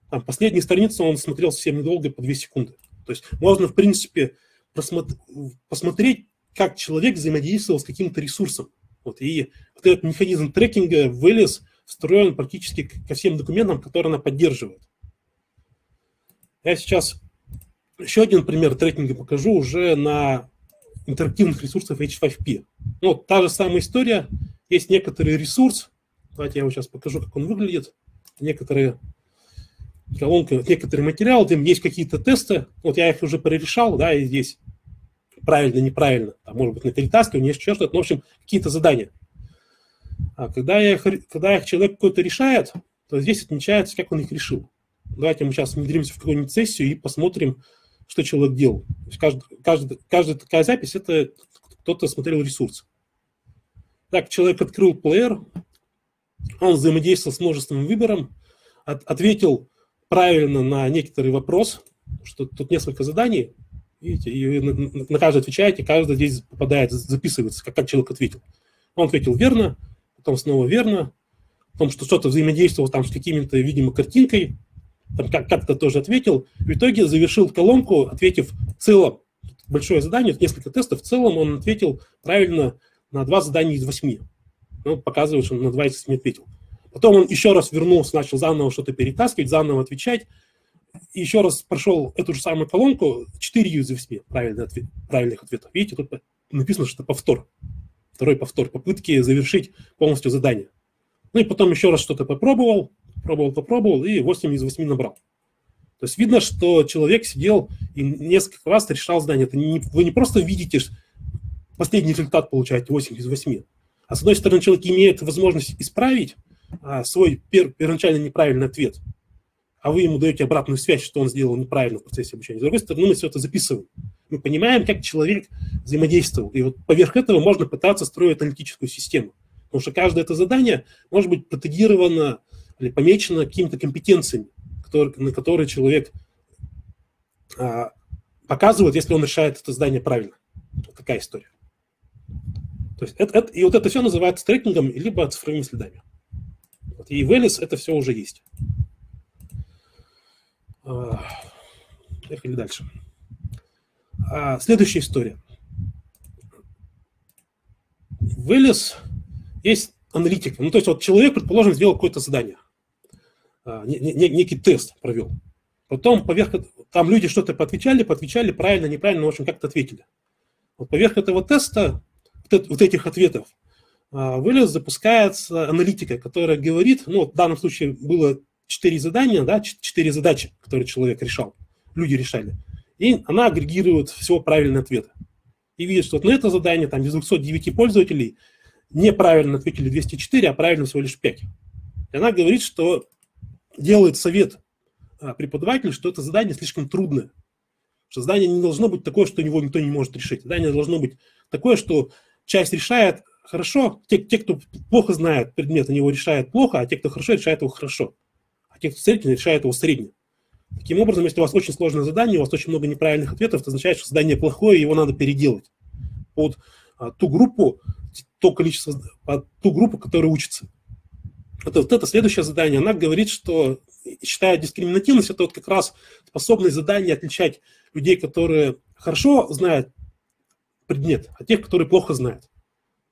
Там последние страницы он смотрел совсем недолго, по 2 секунды. То есть можно, в принципе, посмотреть, как человек взаимодействовал с каким-то ресурсом. Вот. И вот этот механизм трекинга в ELIS встроен практически ко всем документам, которые она поддерживает. Я сейчас еще один пример трекинга покажу уже на интерактивных ресурсах H5P. Ну, вот та же самая история. Есть некоторый ресурс. Давайте я вам сейчас покажу, как он выглядит. Некоторые колонка, некоторые материалы, там есть какие-то тесты, вот я их уже прорешал, да, и здесь правильно, неправильно, а может быть на перетаске, у меня еще что-то, ну, в общем, какие-то задания. А когда человек какой-то решает, то здесь отмечается, как он их решил. Давайте мы сейчас внедримся в какую-нибудь сессию и посмотрим, что человек делал. То есть каждая такая запись – это кто-то смотрел ресурс. Так, человек открыл плеер, он взаимодействовал с множественным выбором, ответил правильно на некоторый вопрос, что тут несколько заданий, видите, и на каждый отвечаете, каждый здесь попадает, записывается, как человек ответил. Он ответил верно, потом снова верно, потом что-то взаимодействовал там с какими-то, видимо, картинкой, как-то тоже ответил. В итоге завершил колонку, ответив в целом большое задание, несколько тестов, в целом он ответил правильно на 2 задания из 8. Он показывает, что на 2 из 8 ответил. Потом он еще раз вернулся, начал заново что-то перетаскивать, заново отвечать. И еще раз прошел эту же самую колонку, 4 из 8 правильных ответов. Видите, тут написано, что это повтор. Второй повтор попытки завершить полностью задание. Ну и потом еще раз что-то попробовал, и 8 из 8 набрал. То есть видно, что человек сидел и несколько раз решал задание. Это не, вы не просто видите последний результат, получаете 8 из 8. А с одной стороны, человек имеет возможность исправить свой первоначально неправильный ответ, а вы ему даете обратную связь, что он сделал неправильно в процессе обучения. С другой стороны, мы все это записываем. Мы понимаем, как человек взаимодействовал. И вот поверх этого можно пытаться строить аналитическую систему. Потому что каждое это задание может быть протегировано или помечено какими-то компетенциями, на которые человек показывает, если он решает это задание правильно. Вот такая история. То есть и вот это все называется трекингом, либо цифровыми следами. Вот, и в ELIS это все уже есть. Поехали дальше. Следующая история. В ELIS есть аналитика. Ну, то есть вот человек, предположим, сделал какое-то задание. Некий тест провел. Потом поверх там люди что-то поотвечали, правильно, неправильно, в общем, как-то ответили. Вот поверх этого теста, вот этих ответов, в ELIS запускается аналитика, которая говорит, ну, в данном случае было 4 задания, да, 4 задачи, которые человек решал, люди решали. И она агрегирует всего правильные ответы. И видит, что вот на это задание там из 209 пользователей неправильно ответили 204, а правильно всего лишь 5. И она говорит, что делает совет преподавателю, что это задание слишком трудное. Что задание не должно быть такое, что его никто не может решить. Задание должно быть такое, что часть решает хорошо, те, кто плохо знает предмет, они его решают плохо, а те, кто хорошо, решают его хорошо. А те, кто средний, решают его средне. Таким образом, если у вас очень сложное задание, у вас очень много неправильных ответов, это означает, что задание плохое, его надо переделать под ту группу, которая учится. Вот это следующее задание. Она говорит, что, считая дискриминативность, это вот как раз способность задания отличать людей, которые хорошо знают предмет, от тех, которые плохо знают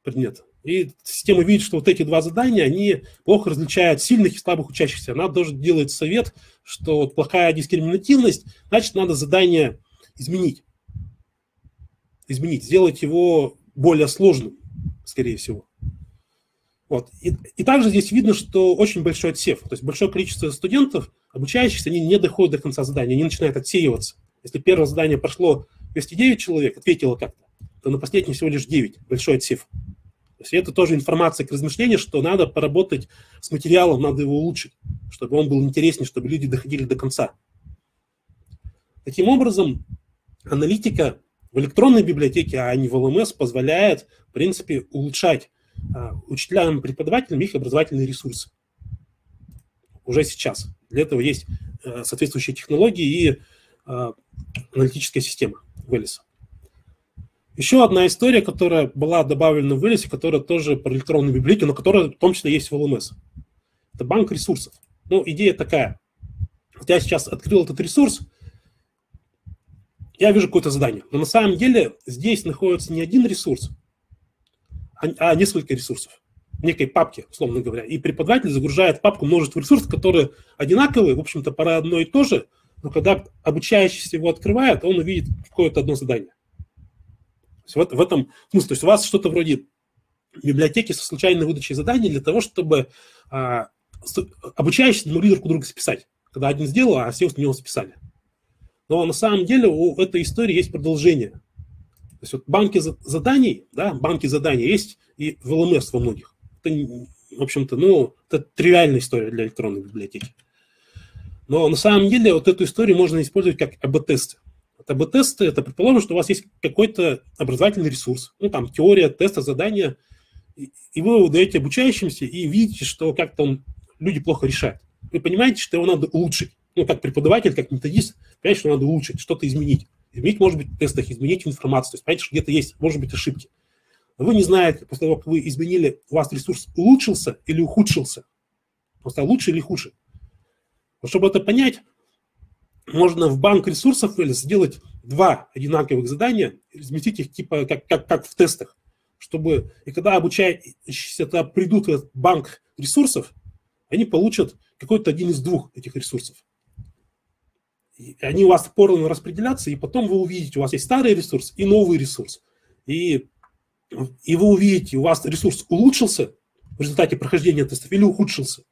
предмет. И система видит, что вот эти 2 задания, они плохо различают сильных и слабых учащихся. Она тоже делает совет, что вот плохая дискриминативность, значит, надо задание изменить, сделать его более сложным, скорее всего. Вот. И также здесь видно, что очень большой отсев. То есть большое количество студентов, обучающихся, они не доходят до конца задания, они начинают отсеиваться. Если первое задание прошло 209 человек, ответило как-то, то на последнем всего лишь 9, большой отсев. То есть это тоже информация к размышлению, что надо поработать с материалом, надо его улучшить, чтобы он был интереснее, чтобы люди доходили до конца. Таким образом, аналитика в электронной библиотеке, а не в ЛМС, позволяет, в принципе, улучшать учителям и преподавателям их образовательные ресурсы. Уже сейчас. Для этого есть соответствующие технологии и аналитическая система в ELIS. Еще одна история, которая была добавлена в ELIS, которая тоже про электронную библиотеку, но которая в том числе есть в ЛМС. Это банк ресурсов. Ну, идея такая. Вот я сейчас открыл этот ресурс, я вижу какое-то задание. Но на самом деле здесь находится не один ресурс, а несколько ресурсов. В некой папке, условно говоря. И преподаватель загружает в папку множество ресурсов, которые одинаковые, в общем-то, про одно и то же, но когда обучающийся его открывает, он увидит какое-то одно задание. В этом смысле, то есть у вас что-то вроде библиотеки со случайной выдачей заданий для того, чтобы обучающиеся могли друг у друга списать. Когда один сделал, а все у него списали. Но на самом деле у этой истории есть продолжение. То есть вот банки заданий, да, банки заданий есть и в ЛМС во многих. Это в общем-то, ну, это тривиальная история для электронной библиотеки. Но на самом деле вот эту историю можно использовать как АБ-тесты. АБ-тесты – это, предположим, что у вас есть какой-то образовательный ресурс, ну, там, теория, тесты, задания, и вы его даете обучающимся, и видите, что как-то люди плохо решают. Вы понимаете, что его надо улучшить. Ну, как преподаватель, как методист, понимаете, что надо улучшить, что-то изменить. Изменить, может быть, в тестах, изменить информацию. То есть, понимаете, что где-то есть, может быть, ошибки. Вы не знаете, после того, как вы изменили, у вас ресурс улучшился или ухудшился. Просто лучше или хуже. Но чтобы это понять, можно в банк ресурсов ELIS сделать два одинаковых задания, разместить их типа как в тестах, чтобы, и когда обучающиеся придут в этот банк ресурсов, они получат какой-то один из двух этих ресурсов. И они у вас поровну распределятся, и потом вы увидите, у вас есть старый ресурс и новый ресурс. И вы увидите, у вас ресурс улучшился в результате прохождения тестов или ухудшился.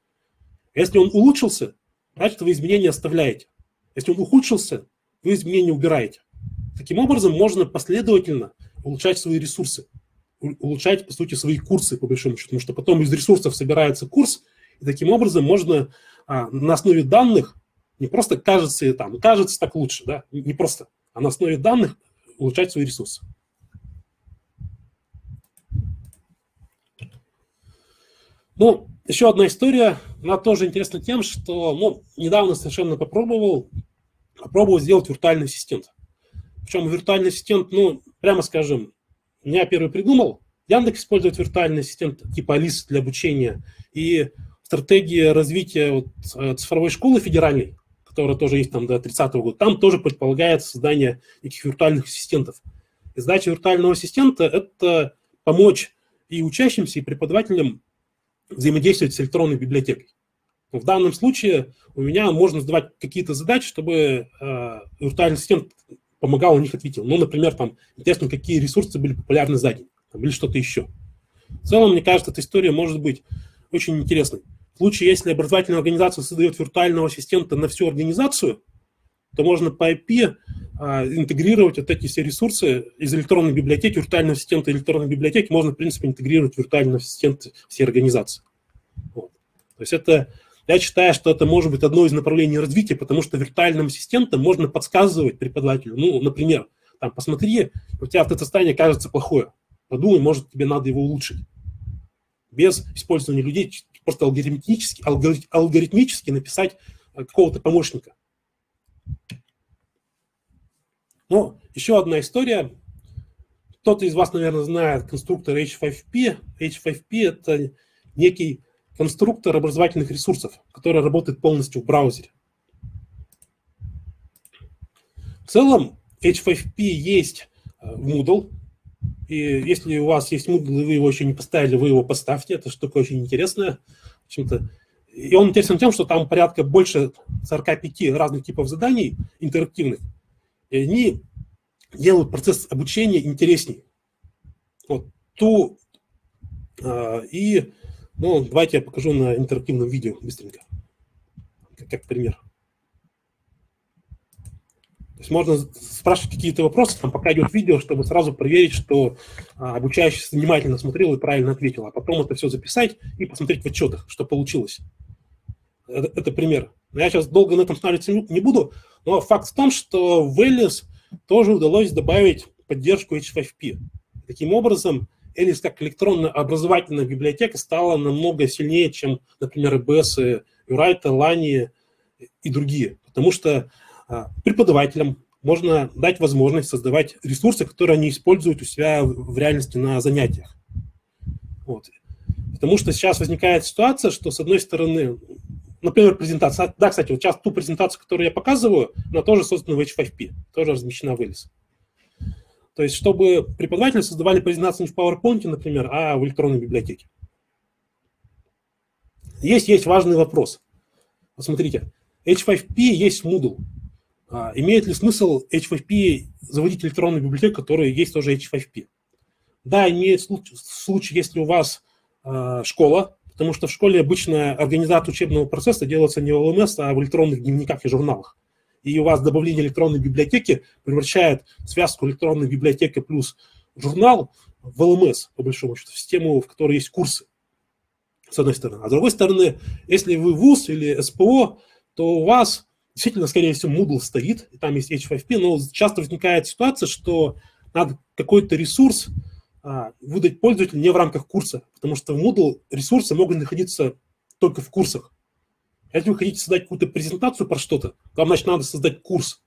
Если он улучшился, значит, вы изменения оставляете. Если он ухудшился, вы изменения убираете. Таким образом, можно последовательно улучшать свои ресурсы, улучшать, по сути, свои курсы, по большому счету, потому что потом из ресурсов собирается курс, и таким образом можно на основе данных не просто кажется, там, кажется так лучше, да, не просто, а на основе данных улучшать свои ресурсы. Ну, еще одна история, она тоже интересна тем, что, ну, недавно совершенно попробовал сделать виртуальный ассистент. Причем виртуальный ассистент, ну, прямо скажем, я первый придумал, Яндекс использует виртуальный ассистент типа ELIS для обучения, и стратегия развития вот цифровой школы федеральной, которая тоже есть там до 30-го года, там тоже предполагает создание таких виртуальных ассистентов. И задача виртуального ассистента – это помочь и учащимся, и преподавателям взаимодействовать с электронной библиотекой. В данном случае у меня можно задавать какие-то задачи, чтобы виртуальный ассистент помогал, у них ответил. Ну, например, там, интересно, какие ресурсы были популярны за день, там, или что-то еще. В целом, мне кажется, эта история может быть очень интересной. В случае, если образовательная организация создает виртуального ассистента на всю организацию, то можно по API интегрировать вот эти все ресурсы из электронной библиотеки, виртуального ассистента электронной библиотеки, можно, в принципе, интегрировать виртуального ассистента всей организации. Вот. То есть это, я считаю, что это может быть одно из направлений развития, потому что виртуальным ассистентом можно подсказывать преподавателю. Ну, например, там, посмотри, у тебя вот это состояние кажется плохое, подумай, может, тебе надо его улучшить. Без использования людей, просто алгоритмически написать какого-то помощника. Ну, еще одна история. Кто-то из вас, наверное, знает конструктор H5P. H5P – это некий конструктор образовательных ресурсов, который работает полностью в браузере. В целом, H5P есть в Moodle. И если у вас есть Moodle, и вы его еще не поставили, вы его поставьте. Это штука очень интересная. В общем-то, и он интересен тем, что там порядка больше 45 разных типов заданий интерактивных. И они делают процесс обучения интересней. Вот, ну, давайте я покажу на интерактивном видео быстренько, как пример. То есть можно спрашивать какие-то вопросы, там, пока идет видео, чтобы сразу проверить, что обучающийся внимательно смотрел и правильно ответил, а потом это все записать и посмотреть в отчетах, что получилось. Это пример. Я сейчас долго на этом останавливаться не буду, но факт в том, что в ELIS тоже удалось добавить поддержку H5P. Таким образом, ELIS как электронно-образовательная библиотека стала намного сильнее, чем, например, ИБС, Юрайта, Лани и другие, потому что преподавателям можно дать возможность создавать ресурсы, которые они используют у себя в реальности на занятиях. Вот. Потому что сейчас возникает ситуация, что, с одной стороны, например, презентация. Да, кстати, вот сейчас ту презентацию, которую я показываю, она тоже создана в H5P, тоже размещена в ELIS. То есть, чтобы преподаватели создавали презентацию не в PowerPoint, например, а в электронной библиотеке. Есть важный вопрос. Посмотрите, H5P есть в Moodle. Имеет ли смысл H5P заводить электронную библиотеку, которая есть тоже H5P? Да, имеет случай, если у вас школа, потому что в школе обычно организация учебного процесса делается не в LMS, а в электронных дневниках и журналах. И у вас добавление электронной библиотеки превращает связку электронной библиотеки плюс журнал в LMS, по большому счету, в систему, в которой есть курсы. с одной стороны. А с другой стороны, если вы вуз или СПО, то у вас действительно, скорее всего, Moodle стоит, и там есть H5P, но часто возникает ситуация, что надо какой-то ресурс выдать пользователю не в рамках курса, потому что в Moodle ресурсы могут находиться только в курсах. Если вы хотите создать какую-то презентацию про что-то, вам, значит, надо создать курс.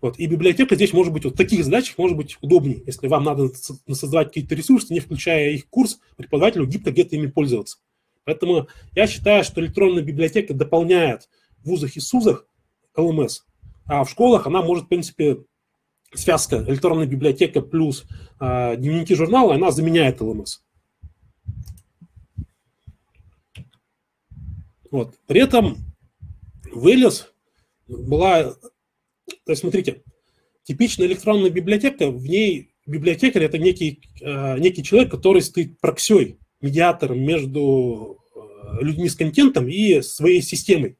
Вот. И библиотека здесь может быть, вот в таких задачах может быть удобнее, если вам надо создавать какие-то ресурсы, не включая их курс, преподавателю гибко где-то ими пользоваться. Поэтому я считаю, что электронная библиотека дополняет в вузах и СУЗах ЛМС, а в школах она может, в принципе, связка электронная библиотека плюс дневники журнала, она заменяет ЛМС. Вот. При этом в ELIS была, то есть, смотрите, типичная электронная библиотека, в ней библиотекарь – это некий человек, который стоит проксей, медиатором между людьми с контентом и своей системой.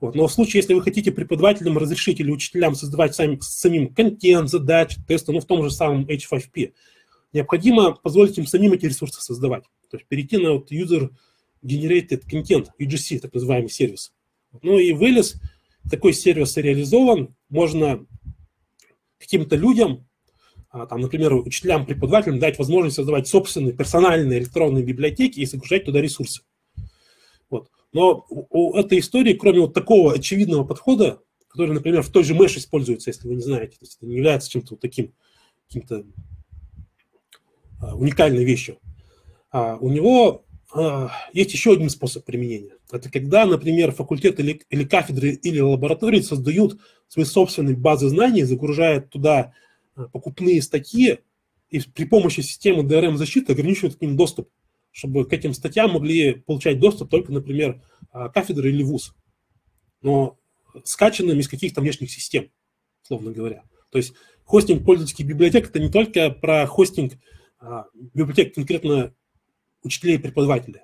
Вот. Но в случае, если вы хотите преподавателям разрешить или учителям создавать самим контент, задачи, тесты, ну, в том же самом H5P, необходимо позволить им самим эти ресурсы создавать. То есть перейти на вот user-generated content, UGC, так называемый сервис. Ну и в ELIS такой сервис реализован. Можно каким-то людям, там, например, учителям, преподавателям дать возможность создавать собственные персональные электронные библиотеки и загружать туда ресурсы. Вот. Но у этой истории, кроме вот такого очевидного подхода, который, например, в той же Mesh используется, если вы не знаете, то есть это не является чем-то вот таким, каким-то уникальной вещью, у него есть еще один способ применения. Это когда, например, факультеты или кафедры, или лаборатории создают свои собственные базы знаний, загружают туда покупные статьи и при помощи системы DRM защиты ограничивают к ним доступ, чтобы к этим статьям могли получать доступ только, например, кафедры или вуз, но скачанным из каких-то внешних систем, словно говоря. То есть хостинг пользовательских библиотек – это не только про хостинг библиотек конкретно учителей и преподавателей.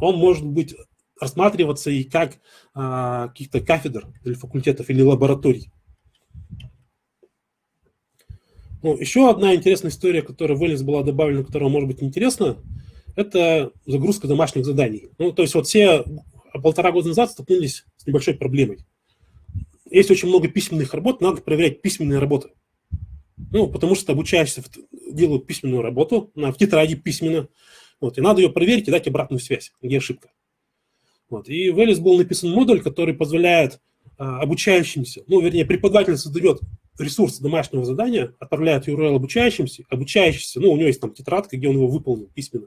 Он может быть рассматриваться и как каких-то кафедр или факультетов, или лабораторий. Ну, еще одна интересная история, которая в ELIS была добавлена, которая может быть интересна, это загрузка домашних заданий. Ну, то есть вот все полтора года назад столкнулись с небольшой проблемой. Есть очень много письменных работ, надо проверять письменные работы. Ну, потому что обучаешься, делают письменную работу, в тетради письменно, вот, и надо ее проверить и дать обратную связь, где ошибка. Вот. И в ELIS был написан модуль, который позволяет обучающимся, ну, вернее, преподаватель создает ресурс домашнего задания, отправляет URL обучающийся, ну, у него есть там тетрадка, где он его выполнил письменно,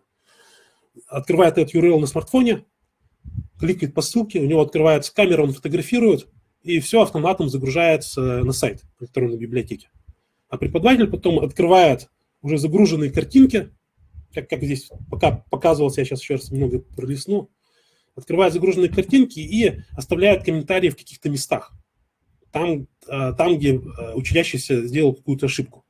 открывает этот URL на смартфоне, кликает по ссылке, у него открывается камера, он фотографирует, и все автоматом загружается на сайт электронной библиотеки. А преподаватель потом открывает уже загруженные картинки, как здесь пока показывалось, я сейчас еще раз немного пролистну, открывает загруженные картинки и оставляет комментарии в каких-то местах, там где учащийся сделал какую-то ошибку.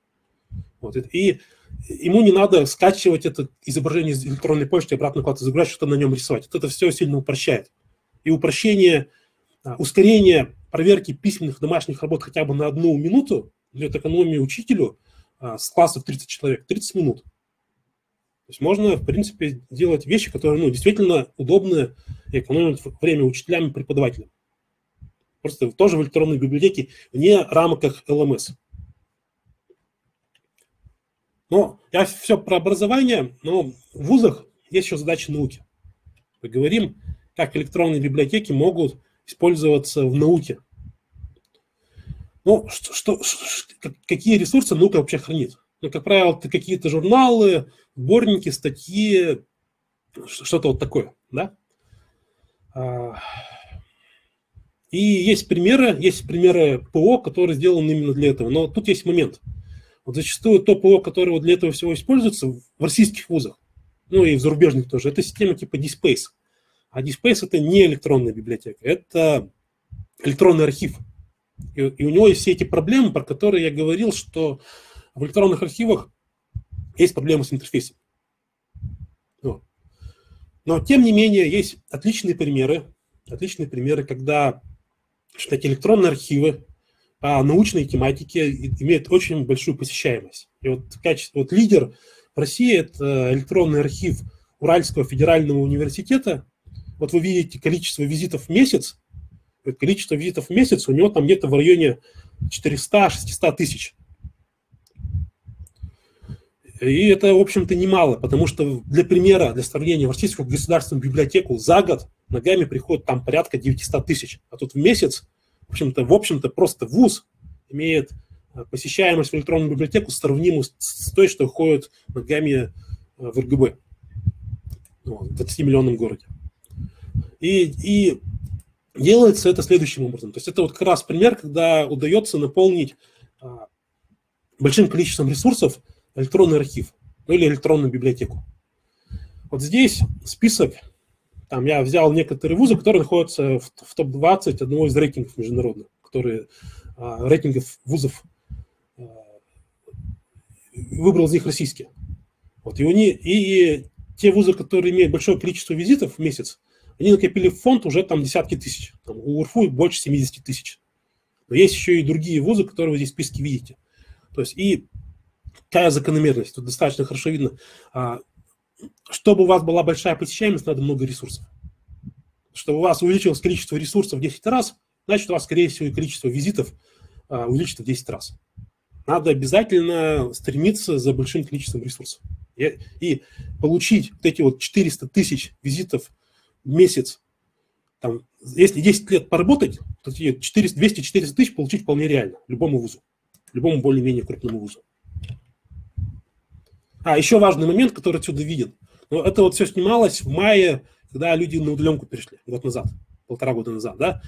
Вот. И ему не надо скачивать это изображение из электронной почты, обратно куда-то загружать, что-то на нем рисовать. Вот это все сильно упрощает. И упрощение, ускорение проверки письменных домашних работ хотя бы на 1 минуту дает экономию учителю с классов 30 человек, 30 минут. То есть можно, в принципе, делать вещи, которые, ну, действительно удобны и экономят время учителям и преподавателям. Просто тоже в электронной библиотеке вне рамках ЛМС. Но я все про образование, но в вузах есть еще задачи науки. Поговорим, как электронные библиотеки могут использоваться в науке. Ну, какие ресурсы наука вообще хранит? Ну, как правило, это какие-то журналы, сборники, статьи, что-то вот такое, да? И есть примеры ПО, которые сделаны именно для этого. Но тут есть момент. Вот зачастую то ПО, которое вот для этого всего используется в российских вузах, ну и в зарубежных тоже, это система типа DSpace. А DSpace – это не электронная библиотека, это электронный архив. И у него есть все эти проблемы, про которые я говорил, что в электронных архивах есть проблемы с интерфейсом. Но тем не менее, есть отличные примеры, когда эти электронные архивы по научной тематике имеют очень большую посещаемость. И вот лидер в России – это электронный архив Уральского федерального университета, вот вы видите количество визитов в месяц, у него там где-то в районе 400-600 тысяч. И это, в общем-то, немало, потому что для примера, для сравнения, в Российскую государственную библиотеку за год ногами приходит там порядка 900 тысяч, а тут в месяц, в общем-то, просто вуз имеет посещаемость в электронную библиотеку сравнимую с той, что ходит ногами в РГБ, в 20-миллионном городе. И делается это следующим образом. То есть это вот как раз пример, когда удается наполнить большим количеством ресурсов электронный архив, ну или электронную библиотеку. Вот здесь список, там я взял некоторые вузы, которые находятся в топ-20 одного из рейтингов международных, рейтингов вузов, выбрал из них российские. Вот, и те вузы, которые имеют большое количество визитов в месяц, они накопили в фонд уже там десятки тысяч. Там, у УРФУ больше 70 тысяч. Но есть еще и другие вузы, которые вы здесь в списке видите. То есть и какая закономерность, тут достаточно хорошо видно. Чтобы у вас была большая посещаемость, надо много ресурсов. Чтобы у вас увеличилось количество ресурсов в 10 раз, значит, у вас, скорее всего, и количество визитов увеличится в 10 раз. Надо обязательно стремиться за большим количеством ресурсов. И получить вот эти вот 400 тысяч визитов в месяц, там, если 10 лет поработать, то 200-400 тысяч получить вполне реально любому вузу, любому более-менее крупному вузу. А, еще важный момент, который отсюда виден. Но это вот все снималось в мае, когда люди на удаленку перешли, год назад, полтора года назад, да?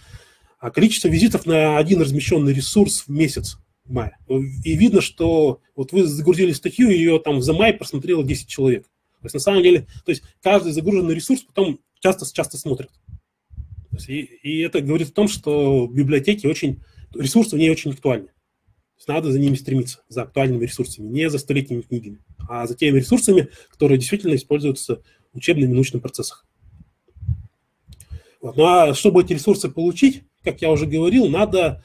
А количество визитов на один размещенный ресурс в месяц, в мае. И видно, что вот вы загрузили статью, ее там за май просмотрело 10 человек. То есть на самом деле, то есть каждый загруженный ресурс потом часто смотрят. То есть, и это говорит о том, что библиотеки очень, ресурсы в ней очень актуальны. То есть надо за ними стремиться, за актуальными ресурсами, не за столетними книгами, а за теми ресурсами, которые действительно используются в учебном и научном процессах. Вот. Ну а чтобы эти ресурсы получить, как я уже говорил, надо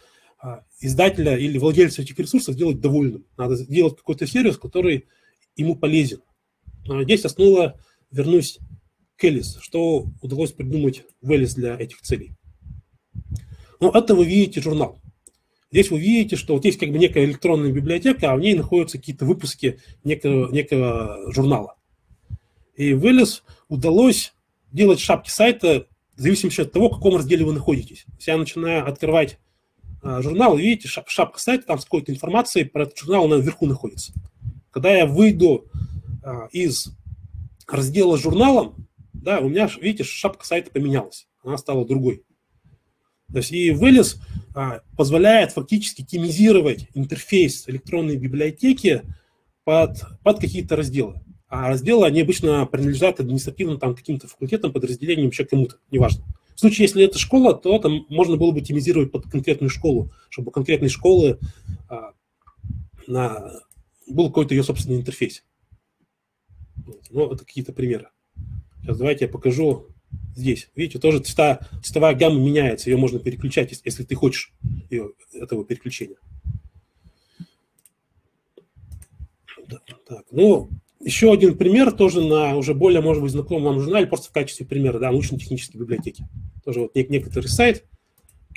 издателя или владельца этих ресурсов сделать довольным. Надо сделать какой-то сервис, который ему полезен. Здесь основа, вернусь к ELIS, что удалось придумать в ELIS для этих целей. Ну, это вы видите журнал. Здесь вы видите, что вот есть как бы некая электронная библиотека, а в ней находятся какие-то выпуски некого журнала. И в ELIS удалось делать шапки сайта в зависимости от того, в каком разделе вы находитесь. Я начинаю открывать журнал, и видите, шапка сайта, там с какой-то информацией про этот журнал наверху находится. Когда я выйду из раздела с журналом, да, у меня, видите, шапка сайта поменялась, она стала другой. То есть и ELIS позволяет фактически темизировать интерфейс электронной библиотеки под какие-то разделы. А разделы, они обычно принадлежат административным там каким-то факультетам, подразделениям, еще кому-то, неважно. В случае, если это школа, то там можно было бы темизировать под конкретную школу, чтобы у конкретной школы был какой-то ее собственный интерфейс. Ну, это какие-то примеры. Сейчас давайте я покажу здесь. Видите, тоже цветовая гамма меняется, ее можно переключать, если ты хочешь этого переключения. Так, ну, еще один пример тоже на уже более, может быть, знакомом вам журнале, просто в качестве примера, да, научно-технической библиотеки. Тоже вот некоторый сайт,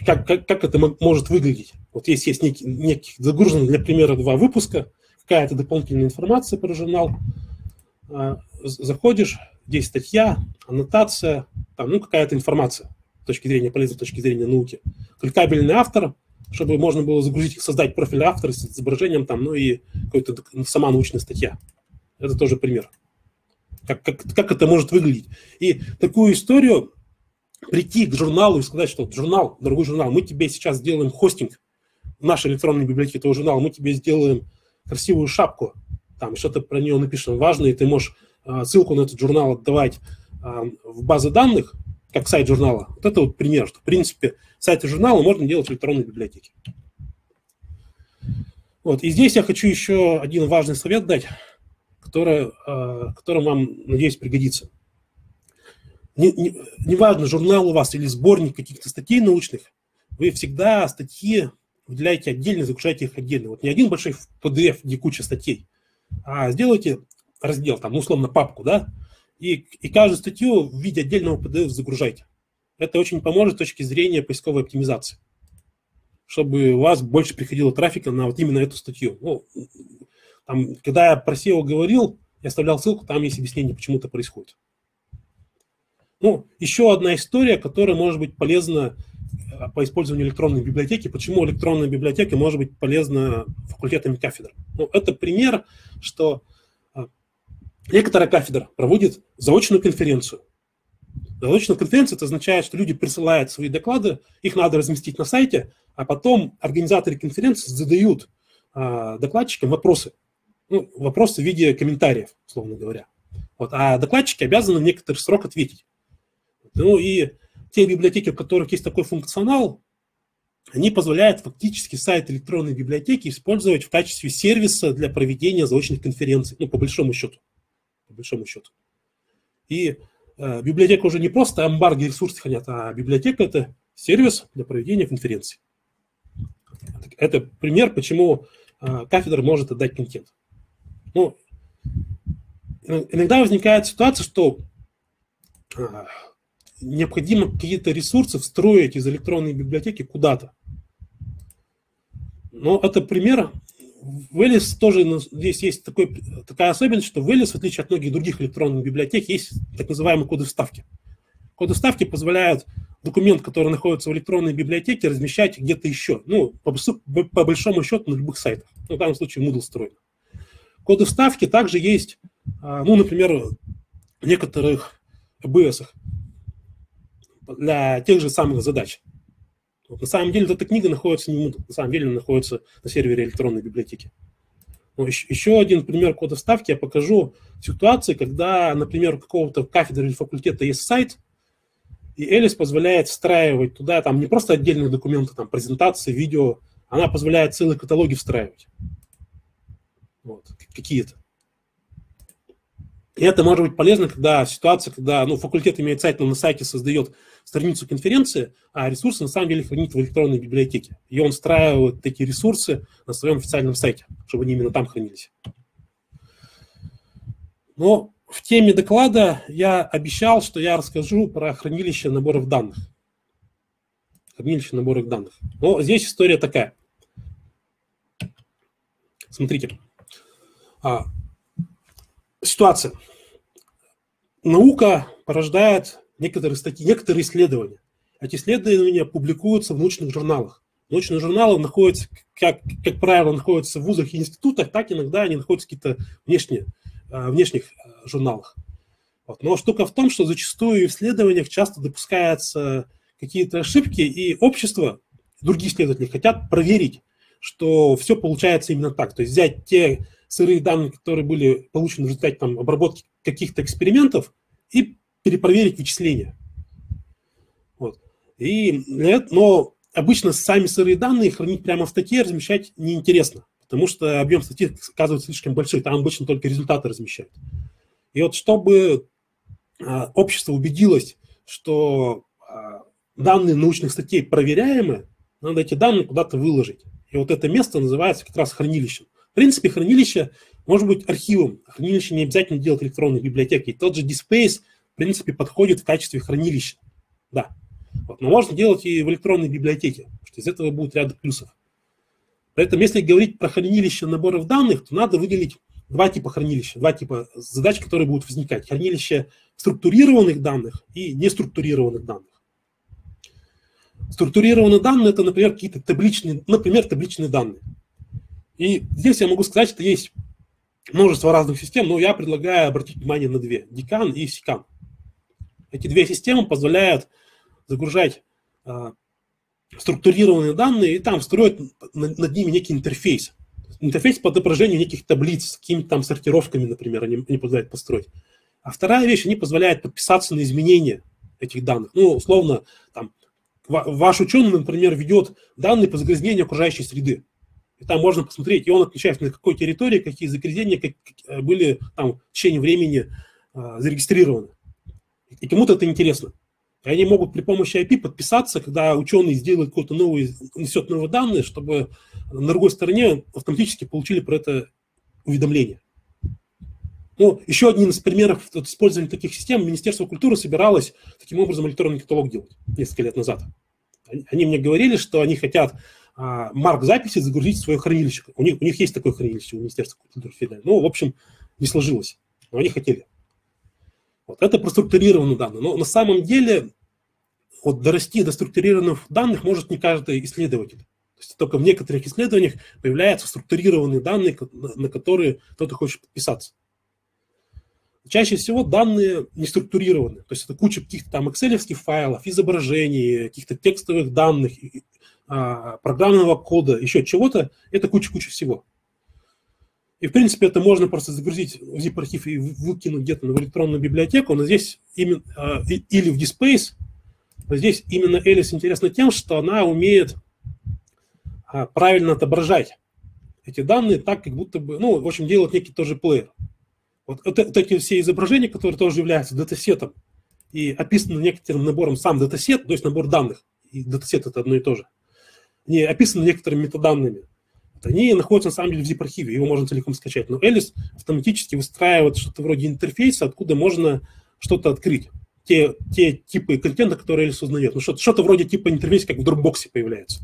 как это может выглядеть. Вот есть неких загруженных для примера два выпуска, какая-то дополнительная информация про журнал. Заходишь, здесь статья, аннотация, там, ну, какая-то информация с точки зрения полезной, с точки зрения науки. Кликабельный автор, чтобы можно было загрузить, создать профиль автора с изображением, там, ну и какой-то сама научная статья. Это тоже пример, как это может выглядеть. И такую историю прийти к журналу и сказать, что журнал, дорогой журнал, мы тебе сейчас сделаем хостинг в нашей электронной библиотеке этого журнала, мы тебе сделаем красивую шапку, там что-то про нее напишем важное, и ты можешь ссылку на этот журнал отдавать в базы данных, как сайт журнала. Вот это вот пример, что в принципе сайты журнала можно делать в электронной библиотеке. Вот. И здесь я хочу еще один важный совет дать, который вам, надеюсь, пригодится. Неважно, журнал у вас или сборник каких-то статей научных, вы всегда статьи выделяете отдельно, загружаете их отдельно. Вот не один большой PDF, где куча статей, а сделайте раздел, там, условно, папку, да, и каждую статью в виде отдельного PDF загружайте. Это очень поможет с точки зрения поисковой оптимизации, чтобы у вас больше приходило трафика на вот именно эту статью. Ну, там, когда я про SEO говорил, я оставлял ссылку, там есть объяснение, почему это происходит. Ну, еще одна история, которая может быть полезна по использованию электронной библиотеки. Почему электронная библиотека может быть полезна факультетами кафедр? Ну, это пример, что некоторая кафедра проводит заочную конференцию. Заочная конференция – это означает, что люди присылают свои доклады, их надо разместить на сайте, а потом организаторы конференции задают докладчикам вопросы. Ну, вопросы в виде комментариев, условно говоря. Вот, а докладчики обязаны в некоторый срок ответить. Ну и те библиотеки, у которых есть такой функционал, они позволяют фактически сайт электронной библиотеки использовать в качестве сервиса для проведения заочных конференций, ну, по большому счету. По большому счету. И библиотека уже не просто амбарги ресурсы хранят, а библиотека – это сервис для проведения конференций. Это пример, почему кафедра может отдать контент. Ну, иногда возникает ситуация, что необходимо какие-то ресурсы встроить из электронной библиотеки куда-то. Но это пример. В ELIS тоже здесь есть такая особенность, что в ELIS, в отличие от многих других электронных библиотек, есть так называемые коды вставки. Коды вставки позволяют документ, который находится в электронной библиотеке, размещать где-то еще. Ну, по большому счету, на любых сайтах. Ну, в данном случае Moodle встроен. Коды вставки также есть, ну, например, в некоторых АБИСах для тех же самых задач. Вот, на самом деле, эта книга находится не в Moodle, на самом деле она находится на сервере электронной библиотеки. Ну, еще один пример кода вставки я покажу в ситуации, когда, например, у какого-то кафедры или факультета есть сайт, и ELIS позволяет встраивать туда там, не просто отдельные документы, там, презентации, видео, она позволяет целые каталоги встраивать. Вот, какие-то. И это может быть полезно, когда ситуация, когда ну, факультет имеет сайт, но на сайте создает страницу конференции, а ресурсы на самом деле хранит в электронной библиотеке. И он встраивает такие ресурсы на своем официальном сайте, чтобы они именно там хранились. Но в теме доклада я обещал, что я расскажу про хранилище наборов данных. Хранилище наборов данных. Но здесь история такая. Смотрите. Ситуация. Наука порождает некоторые статьи, некоторые исследования. Эти исследования публикуются в научных журналах. Научные журналы находятся, как правило, находятся в вузах и институтах, так иногда они находятся в каких-то внешних журналах. Вот. Но штука в том, что зачастую в исследованиях часто допускаются какие-то ошибки, и общество, другие исследователи хотят проверить, что все получается именно так. То есть взять те сырые данные, которые были получены в результате там, обработки каких-то экспериментов, и перепроверить вычисления. Вот. Но обычно сами сырые данные хранить прямо в статье размещать неинтересно, потому что объем статьи оказывается слишком большой, там обычно только результаты размещают. И вот чтобы общество убедилось, что данные научных статей проверяемы, надо эти данные куда-то выложить. И вот это место называется как раз хранилищем. В принципе, хранилище может быть архивом. Хранилище не обязательно делать электронной библиотеки. И тот же DSpace, в принципе, подходит в качестве хранилища. Да. Вот. Но можно делать и в электронной библиотеке, потому что из этого будет ряд плюсов. Поэтому, если говорить про хранилище наборов данных, то надо выделить два типа хранилища, два типа задач, которые будут возникать. Хранилище структурированных данных и неструктурированных данных. Структурированные данные – это, например, какие-то табличные данные. И здесь я могу сказать, что есть множество разных систем, но я предлагаю обратить внимание на две – DICAN и SECAN. Эти две системы позволяют загружать структурированные данные и там строить над ними некий интерфейс. Интерфейс по отображению неких таблиц с какими-то там сортировками, например, они позволяют построить. А вторая вещь – они позволяют подписаться на изменения этих данных. Ну, условно, там, ваш ученый, например, ведет данные по загрязнению окружающей среды. И там можно посмотреть, и он отмечает, на какой территории, какие загрязнения были там, в течение времени зарегистрированы. И кому-то это интересно. И они могут при помощи API подписаться, когда ученый сделает какой-то новый, несет новые данные, чтобы на другой стороне автоматически получили про это уведомление. Ну, еще одним из примеров использования таких систем: Министерство культуры собиралось таким образом электронный каталог делать несколько лет назад. Они мне говорили, что они хотят марк записи загрузить в свое хранилище. У них есть такое хранилище у Министерства культуры федерального. Ну, в общем, не сложилось. Но они хотели. Вот. Это проструктурированные данные. Но на самом деле вот дорасти до структурированных данных может не каждый исследователь. То есть только в некоторых исследованиях появляются структурированные данные, на которые кто-то хочет подписаться. Чаще всего данные не структурированы. То есть это куча каких-то там экселевских файлов, изображений, каких-то текстовых данных, программного кода, еще чего-то. Это куча-куча всего. И, в принципе, это можно просто загрузить в zip-архив и выкинуть где-то в электронную библиотеку, но здесь именно, или в DSpace, но здесь именно ELIS интересна тем, что она умеет правильно отображать эти данные так, как будто бы, ну, в общем, делает некий тоже плеер. Вот эти все изображения, которые тоже являются датасетом и описаны некоторым набором сам датасет, то есть набор данных, и датасет это одно и то же, они описаны некоторыми метаданными. Они находятся, на самом деле, в zip-архиве, его можно целиком скачать. Но ELIS автоматически выстраивает что-то вроде интерфейса, откуда можно что-то открыть. Те типы контента, которые ELIS узнает. Ну, что-то вроде типа интерфейса, как в Dropbox появляется.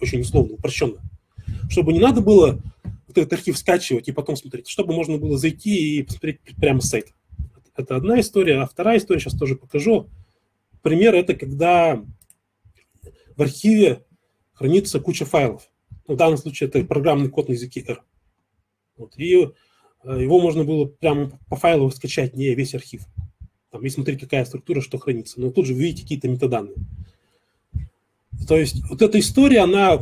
Очень условно, упрощенно. Чтобы не надо было вот этот архив скачивать и потом смотреть. Чтобы можно было зайти и посмотреть прямо с сайта. Это одна история. А вторая история, сейчас тоже покажу. Пример – это когда в архиве хранится куча файлов. В данном случае это программный код на языке R. Вот. И его можно было прямо по файлу скачать, не весь архив. Там, и смотреть, какая структура, что хранится. Но тут же вы видите какие-то метаданные. То есть вот эта история, она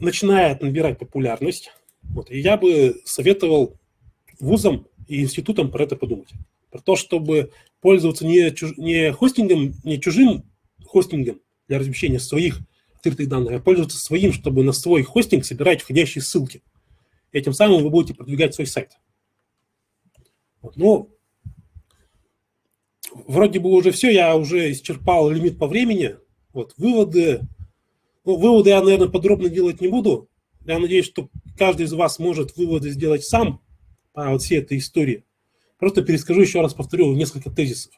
начинает набирать популярность. Вот. И я бы советовал вузам и институтам про это подумать. Про то, чтобы пользоваться не чужим хостингом для размещения своих открытых данных, а пользоваться своим, чтобы на свой хостинг собирать входящие ссылки. И тем самым вы будете продвигать свой сайт. Вот. Ну, вроде бы уже все, я уже исчерпал лимит по времени. Вот, выводы. Ну, выводы я, наверное, подробно делать не буду. Я надеюсь, что каждый из вас может выводы сделать сам по вот всей этой истории. Просто перескажу, еще раз повторю, несколько тезисов.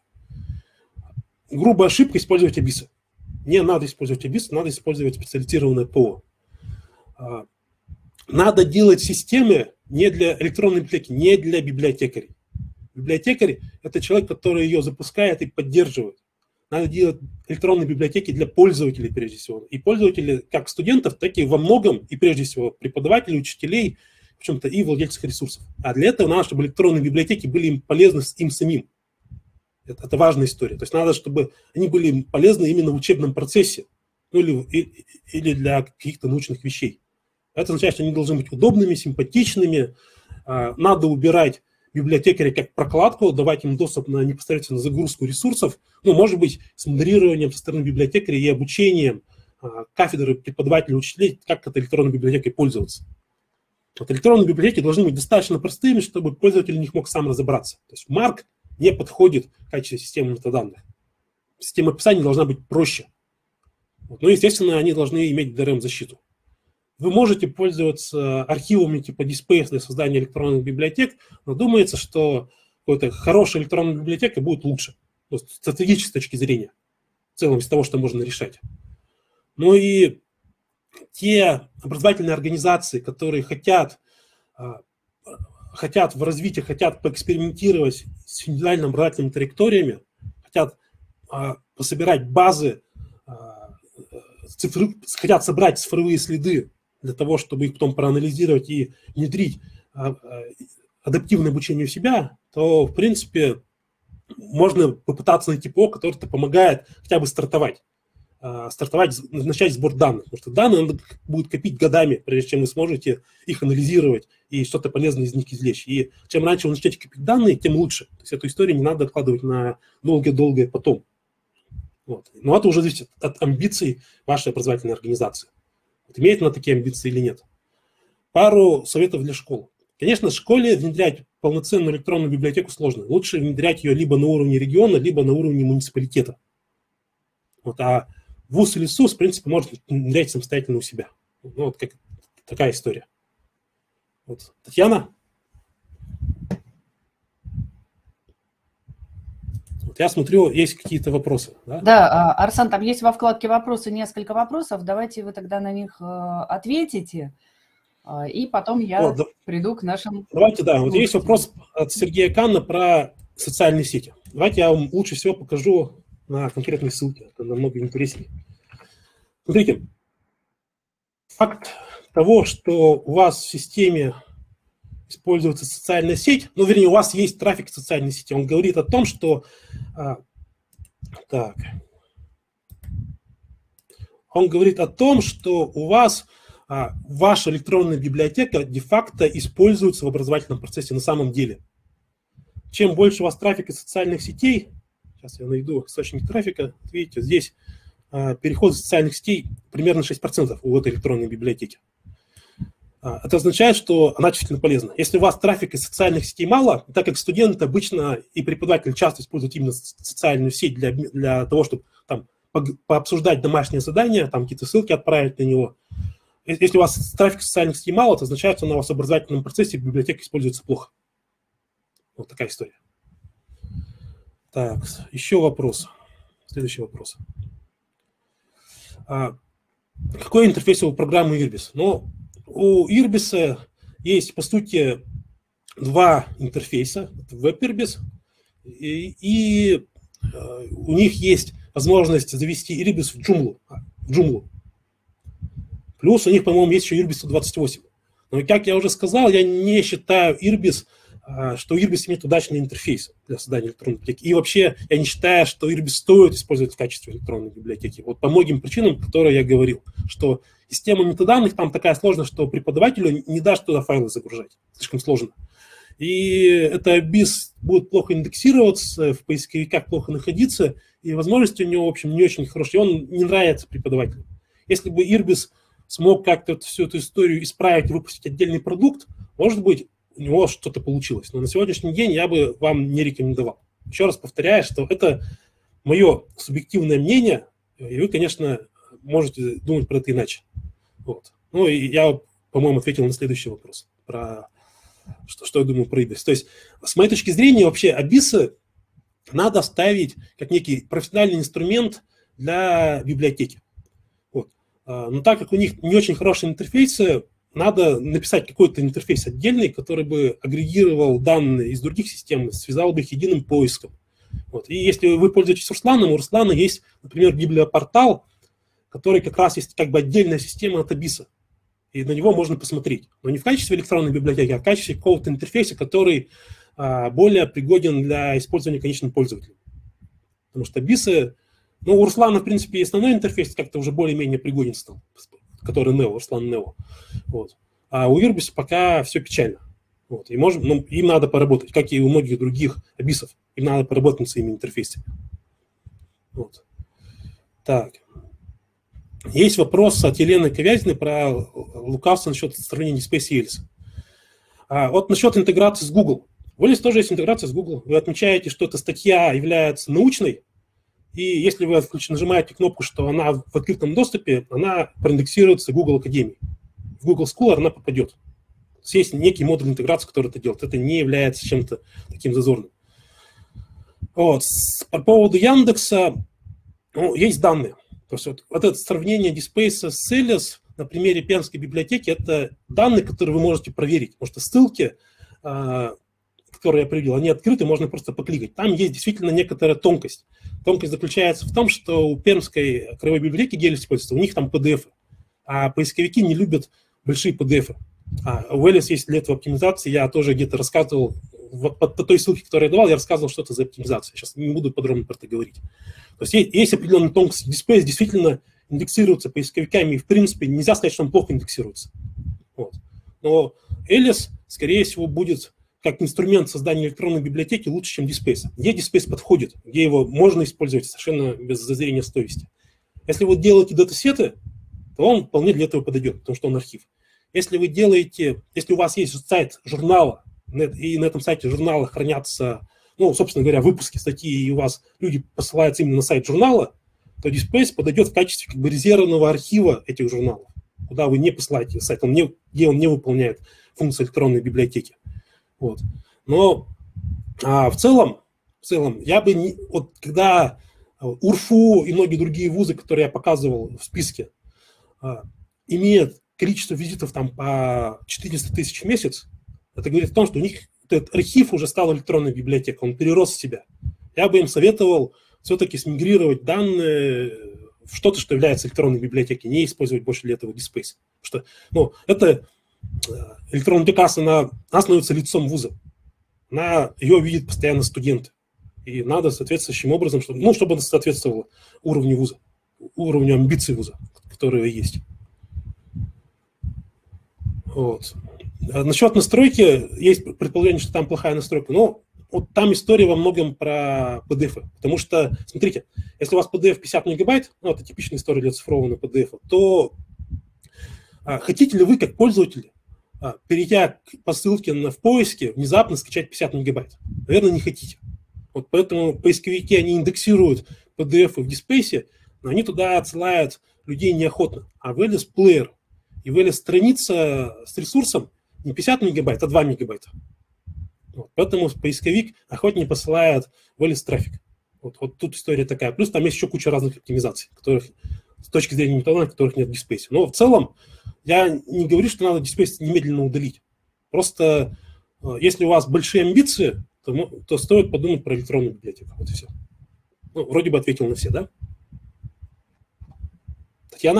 Грубая ошибка — использовать АБИСы. Не надо использовать АБИС, надо использовать специализированное ПО. Надо делать системы не для электронной библиотеки, не для библиотекарей. Библиотекарь – это человек, который ее запускает и поддерживает. Надо делать электронные библиотеки для пользователей прежде всего. И пользователи как студентов, так и во многом, и прежде всего преподавателей, учителей, в чем-то и владельцев ресурсов. А для этого надо, чтобы электронные библиотеки были им полезны им самим. Это важная история. То есть надо, чтобы они были полезны именно в учебном процессе, ну, или для каких-то научных вещей. Это означает, что они должны быть удобными, симпатичными. Надо убирать библиотекаря как прокладку, давать им доступ на непосредственно загрузку ресурсов, ну, может быть, с модерированием со стороны библиотекаря и обучением кафедры, преподавателей, учителей, как этой электронной библиотекой пользоваться. Вот электронные библиотеки должны быть достаточно простыми, чтобы пользователь в них мог сам разобраться. То есть марк не подходит в качестве системы метаданных. Система описания должна быть проще. Вот. Ну, естественно, они должны иметь DRM-защиту. Вы можете пользоваться архивами типа DSpace для создания электронных библиотек, но думается, что какая-то хорошая электронная библиотека будет лучше. Ну, стратегически с точки зрения, в целом из того, что можно решать. Ну и те образовательные организации, которые хотят в развитии, хотят поэкспериментировать с индивидуальными образовательными траекториями, хотят пособирать базы, хотят собрать цифровые следы для того, чтобы их потом проанализировать и внедрить адаптивное обучение в себя, то, в принципе, можно попытаться найти ПО, которое помогает хотя бы стартовать, начать сбор данных, потому что данные надо будет копить годами, прежде чем вы сможете их анализировать и что-то полезное из них извлечь. И чем раньше вы начнете копить данные, тем лучше. То есть эту историю не надо откладывать на долгое-долгое потом. Вот. Но это уже зависит от амбиций вашей образовательной организации. Вот имеет она такие амбиции или нет. Пару советов для школы. Конечно, в школе внедрять полноценную электронную библиотеку сложно. Лучше внедрять ее либо на уровне региона, либо на уровне муниципалитета. Вот, а вуз или СУС, в принципе, может внедрять самостоятельно у себя. Ну, вот как, такая история. Вот. Татьяна? Я смотрю, есть какие-то вопросы. Да? Да, Арсан, там есть во вкладке «Вопросы» несколько вопросов. Давайте вы тогда на них ответите, и потом я приду к нашим... Давайте, да. Вот есть вопрос от Сергея Канна про социальные сети. Давайте я вам лучше всего покажу на конкретной ссылке. Это намного интереснее. Смотрите. Факт того, что у вас в системе используется социальная сеть, ну, вернее, у вас есть трафик в социальной сети, он говорит о том, что... он говорит о том, что у вас ваша электронная библиотека де-факто используется в образовательном процессе на самом деле. Чем больше у вас трафика социальных сетей, сейчас я найду источник трафика, видите, здесь переход из социальных сетей примерно 6% у этой электронной библиотеки. Это означает, что она численно полезна. Если у вас трафика из социальных сетей мало, так как студенты обычно и преподаватели часто используют именно социальную сеть для того, чтобы там пообсуждать домашнее задание, там какие-то ссылки отправить на него. Если у вас трафика из социальных сетей мало, это означает, что она у вас в образовательном процессе библиотека используется плохо. Вот такая история. Так, еще вопрос. Следующий вопрос. Какой интерфейс у программы Ирбис? Ну, у Ирбиса есть, по сути, два интерфейса, веб-Ирбис, и у них есть возможность завести Ирбис в Joomla. Плюс у них, по-моему, есть еще Ирбис 128. Но, как я уже сказал, я не считаю Ирбис, что Ирбис имеет удачный интерфейс для создания электронной библиотеки. И вообще я не считаю, что Ирбис стоит использовать в качестве электронной библиотеки. Вот по многим причинам, которые я говорил, что система метаданных там такая сложная, что преподавателю не дашь туда файлы загружать. Слишком сложно. И это ABIS будет плохо индексироваться, в поисковиках плохо находиться, и возможности у него, в общем, не очень хорошие. Он не нравится преподавателю. Если бы Ирбис смог как-то всю эту историю исправить, выпустить отдельный продукт, может быть, у него что-то получилось. Но на сегодняшний день я бы вам не рекомендовал. Еще раз повторяю, что это мое субъективное мнение, и вы, конечно, можете думать про это иначе. Вот. Ну, и я, по-моему, ответил на следующий вопрос, про что я думаю про ABIS. То есть, с моей точки зрения, вообще ABIS надо ставить как некий профессиональный инструмент для библиотеки. Вот. Но так как у них не очень хорошие интерфейсы, надо написать какой-то интерфейс отдельный, который бы агрегировал данные из других систем, связал бы их единым поиском. Вот. И если вы пользуетесь Русланом, у Руслана есть, например, библиопортал, который как раз есть как бы отдельная система от ABIS. И на него можно посмотреть. Но не в качестве электронной библиотеки, а в качестве какого-то интерфейса, который более пригоден для использования конечным пользователем. Потому что ABIS... Ну, у Руслана, в принципе, и основной интерфейс как-то уже более-менее пригоден стал, который Нео, Руслан Нео. Вот. А у Ирбиса пока все печально. Вот. И можем, ну, им надо поработать, как и у многих других ABIS-ов. Им надо поработать над своими интерфейсами. Вот. Так. Есть вопрос от Елены Ковязиной про лукавство насчет сравнения DSpace и ELIS. Вот насчет интеграции с Google. В ELIS тоже есть интеграция с Google. Вы отмечаете, что эта статья является научной, и если вы нажимаете кнопку, что она в открытом доступе, она проиндексируется в Google Академии. В Google Scholar она попадет. Есть некий модуль интеграции, который это делает. Это не является чем-то таким зазорным. Вот. По поводу Яндекса, ну, есть данные. То есть вот это сравнение DSpace с ELIS на примере Пермской библиотеки – это данные, которые вы можете проверить. Потому что ссылки, которые я привел, они открыты, можно просто покликать. Там есть действительно некоторая тонкость. Тонкость заключается в том, что у Пермской краевой библиотеки, где ELIS используется, у них там PDF. А поисковики не любят большие PDF. А у ELIS есть для этого оптимизации. Я тоже где-то рассказывал, по той ссылке, которую я давал, я рассказывал что-то за оптимизацию. Сейчас не буду подробно про это говорить. То есть есть определенная тонкость. DSpace действительно индексируется поисковиками, и, в принципе, нельзя сказать, что он плохо индексируется. Вот. Но ELIS, скорее всего, будет как инструмент создания электронной библиотеки лучше, чем DSpace. Где DSpace подходит, где его можно использовать совершенно без зазрения совести. Если вы делаете датасеты, то он вполне для этого подойдет, потому что он архив. Если вы делаете, если у вас есть сайт журнала, и на этом сайте журнала хранятся, ну, собственно говоря, выпуски, статьи, и у вас люди посылаются именно на сайт журнала, то DSpace подойдет в качестве как бы резервного архива этих журналов, куда вы не посылаете сайт, где он не выполняет функцию электронной библиотеки. Вот. Но в целом в целом, я бы, не, вот когда УРФУ и многие другие вузы, которые я показывал в списке, имеют количество визитов там по 400 тысяч в месяц, это говорит о том, что у них этот архив уже стал электронной библиотекой, он перерос в себя. Я бы им советовал все-таки смигрировать данные в что-то, что является электронной библиотекой, не использовать больше для этого DSpace. Потому что, ну, это электронная библиотека, она становится лицом вуза. Она, ее видят постоянно студенты. И надо соответствующим образом, чтобы, ну, чтобы она соответствовала уровню вуза, уровню амбиций вуза, которые есть. Вот. А насчет настройки, есть предположение, что там плохая настройка, но вот там история во многом про PDF. Потому что, смотрите, если у вас PDF 50 мегабайт, ну, это типичная история для цифрованного PDF, то хотите ли вы, как пользователи, перейдя по ссылке в поиске, внезапно скачать 50 мегабайт? Наверное, не хотите. Вот поэтому поисковики, они индексируют PDF в DSpace, но они туда отсылают людей неохотно. А в ELIS плеер и в ELIS страница с ресурсом не 50 мегабайт, а 2 мегабайта. Вот, поэтому поисковик охотнее посылает в ELIS трафик. Вот, вот тут история такая. Плюс там есть еще куча разных оптимизаций, которых, с точки зрения методов, которых нет в DSpace. Но в целом я не говорю, что надо DSpace немедленно удалить. Просто если у вас большие амбиции, то стоит подумать про электронную библиотеку. Вот и все. Ну, вроде бы ответил на все, да? Татьяна?